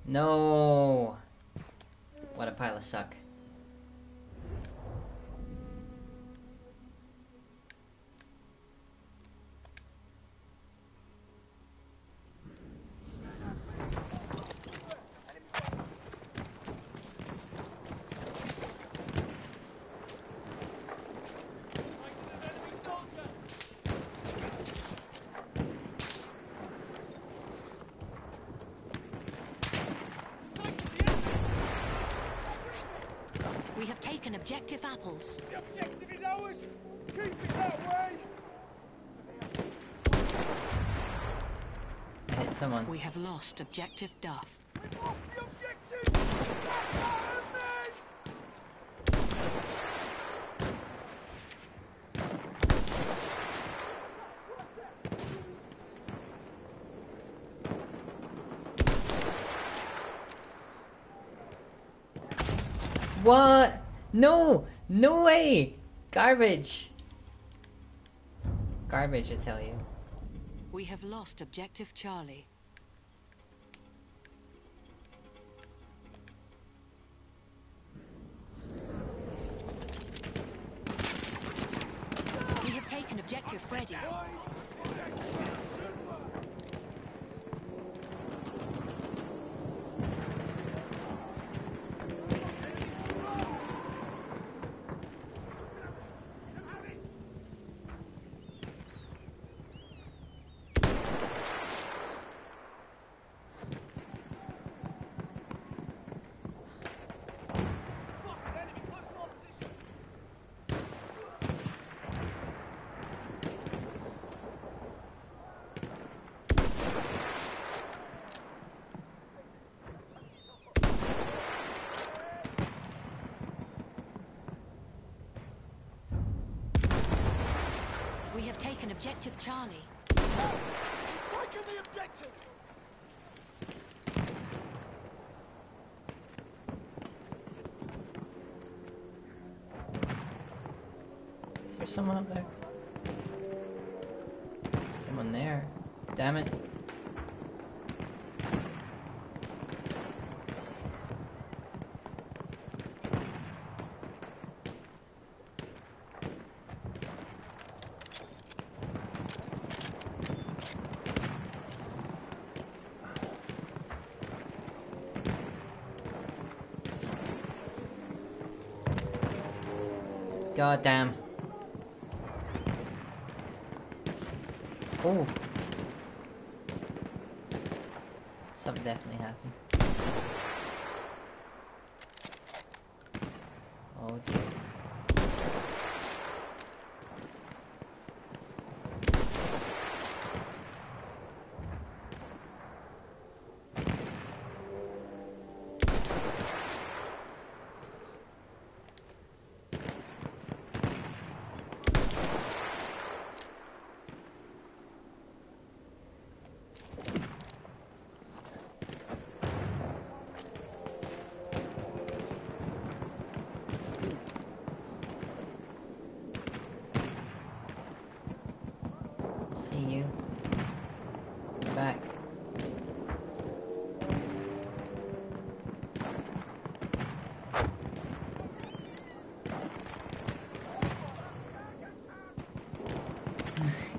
No! What a pile of suck. We have taken objective apples. The objective is ours! Keep it that way! hit someone. We have lost objective Duff. We've lost the objective! What? No! No way! Garbage! Garbage, I tell you. We have lost objective Charlie. We have taken objective Freddy. Objective Charlie. We've taken the objective. Is there someone up there? Someone there. Damn it. God damn. Oh. Something definitely happened. Oh dear.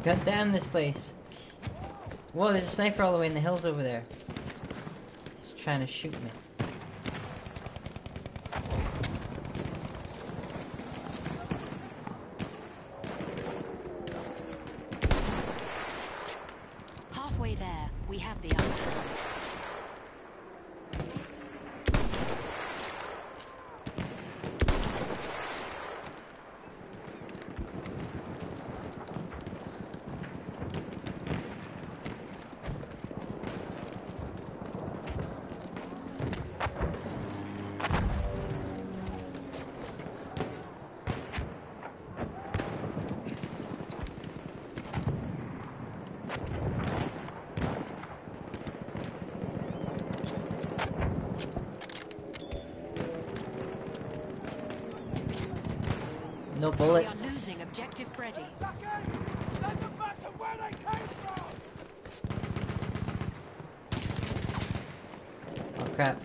God damn this place. Whoa, there's a sniper all the way in the hills over there. He's trying to shoot me. Halfway there, we have the other. No bullets. We are losing objective Freddy. Send them back to where they came from. Oh crap.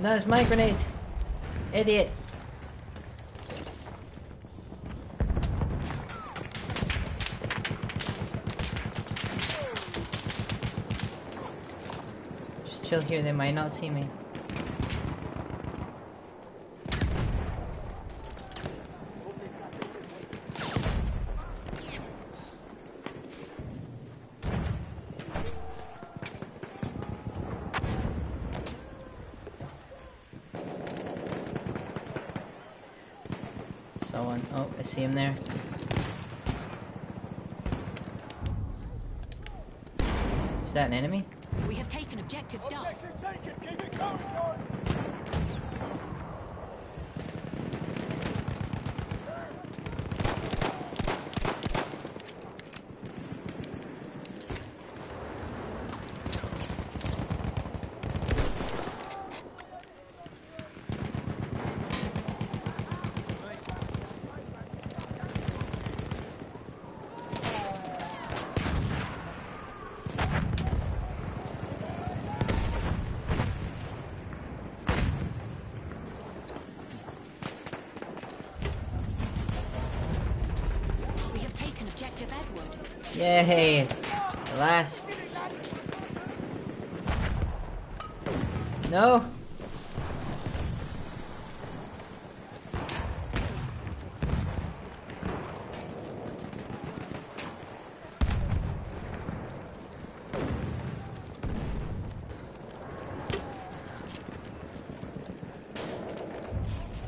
That was my grenade. Idiot. Just chill here, they might not see me. Someone. Oh, I see him there. Is that an enemy? We have taken objective Duck. Keep it going, guys. Yay! The last. No!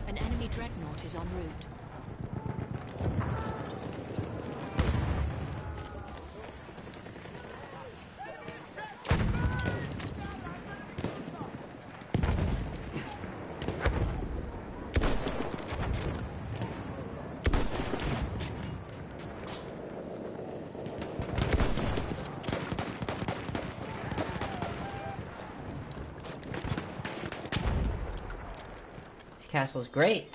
An enemy dreadnought is en route. Castle's great.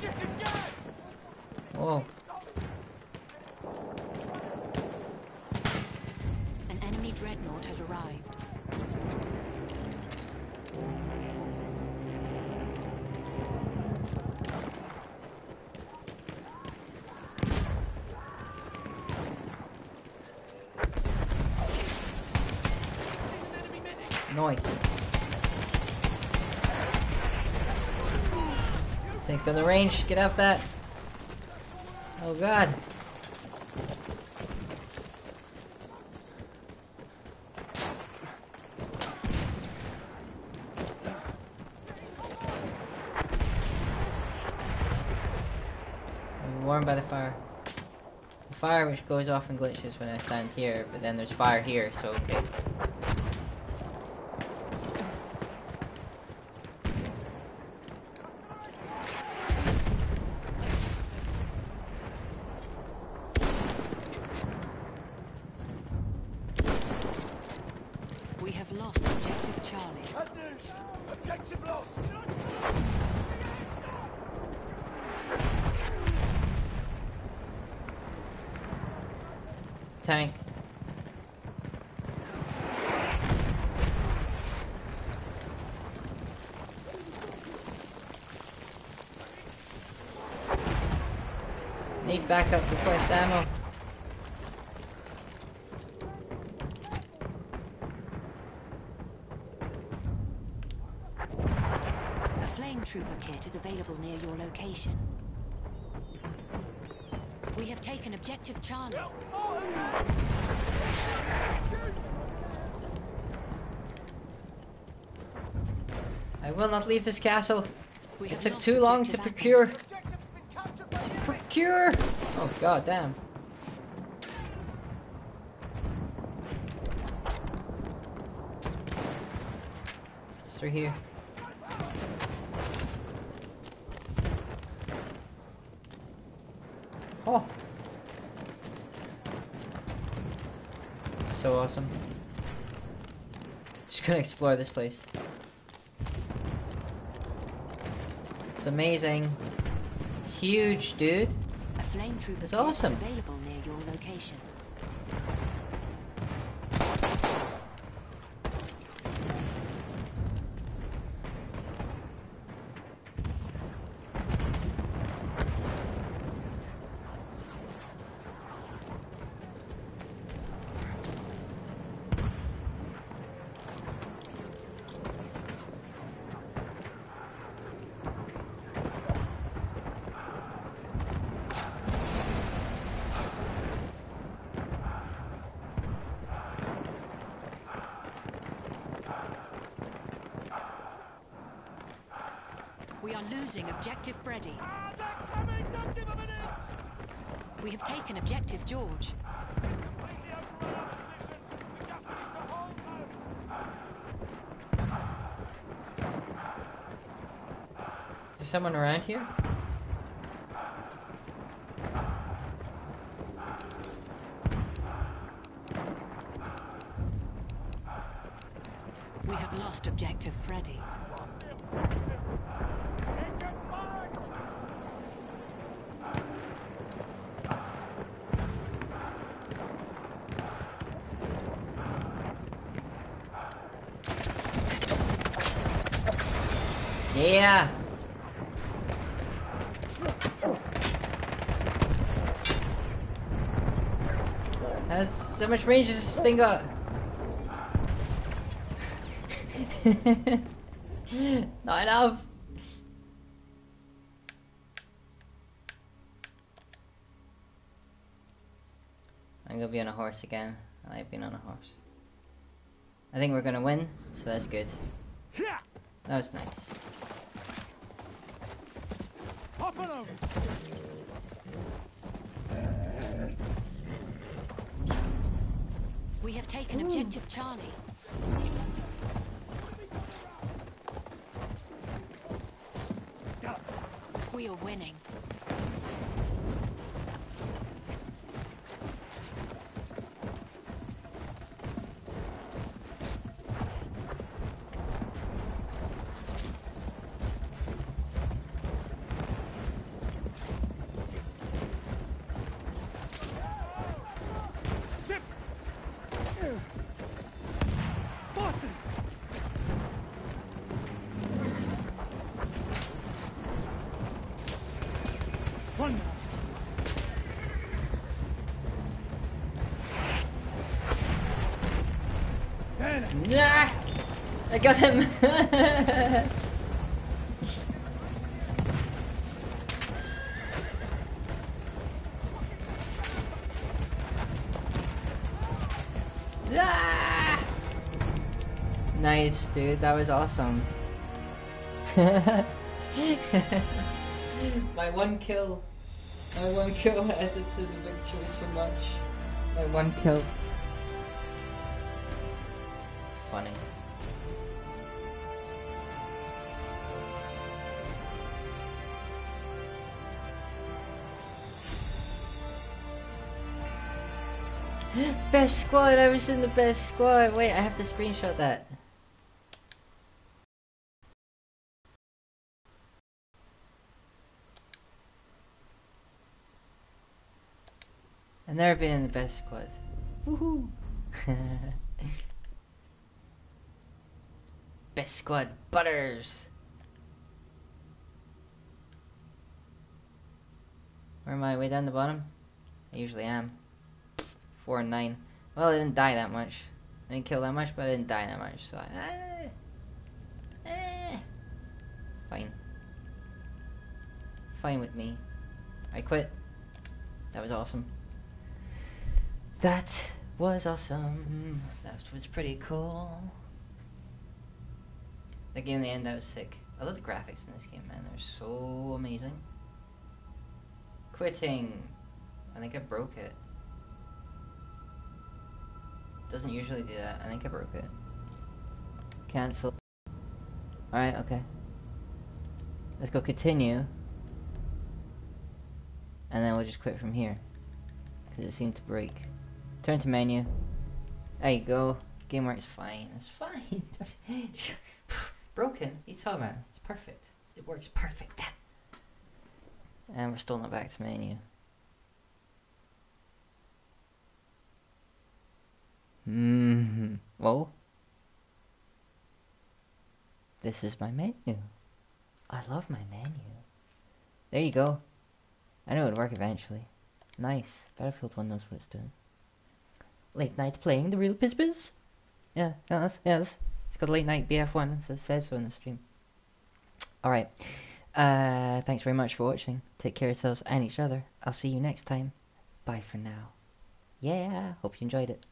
Shit, it's gone. Whoa. An enemy dreadnought has arrived. Nice. This thing's got the range. Get off that. Oh god. I'm warmed by the fire. The fire which goes off and glitches when I stand here, but then there's fire here, so okay. Tank. Need backup request ammo. A flame trooper kit is available near your location. We have taken objective Charlie. I will not leave this castle. We it took too long to procure. To procure! Oh god damn. It's through here. Oh! So awesome. Just gonna explore this place. It's amazing. It's huge, dude. A flame trooper is awesome. Available near your location. We are losing objective Freddy. Ah, We have taken objective George. Is someone around here? We have lost objective Freddy. Yeah. That's so much range this thing got. Not enough. I'm gonna be on a horse again. I've been on a horse. I think we're gonna win, so that's good. That was nice. We have taken Ooh. objective Charlie. We are winning. Nah, I got him. Nah! Nice, dude. That was awesome. My one kill. My one kill added to the victory so much. My one kill. Funny. Best squad! I was in the best squad! Wait, I have to screenshot that. I've never been in the best squad. Woohoo! Best squad butters. Where am I? Way down the bottom? I usually am. Four and nine. Well, I didn't die that much. I didn't kill that much, but I didn't die that much. So I... Ah, ah, fine. Fine with me. I quit. That was awesome. That was awesome. That was pretty cool. That game in the end, that was sick. I love the graphics in this game, man. They're so amazing. Quitting. I think I broke it. Doesn't usually do that. I think I broke it. Cancel. Alright, okay. Let's go continue. And then we'll just quit from here. Because it seemed to break. Turn to menu. There you go. Game works fine. It's fine. Broken? You talking about? It's perfect. It works perfect. And we're still not back to menu. Hmm. Whoa. This is my menu. I love my menu. There you go. I know it would work eventually. Nice. Battlefield one knows what it's doing. Late night playing the real PizBiz? Yeah, yes, yes. It's called Late Night B F one, so it says so in the stream. Alright, uh, thanks very much for watching. Take care of yourselves and each other. I'll see you next time. Bye for now. Yeah, hope you enjoyed it.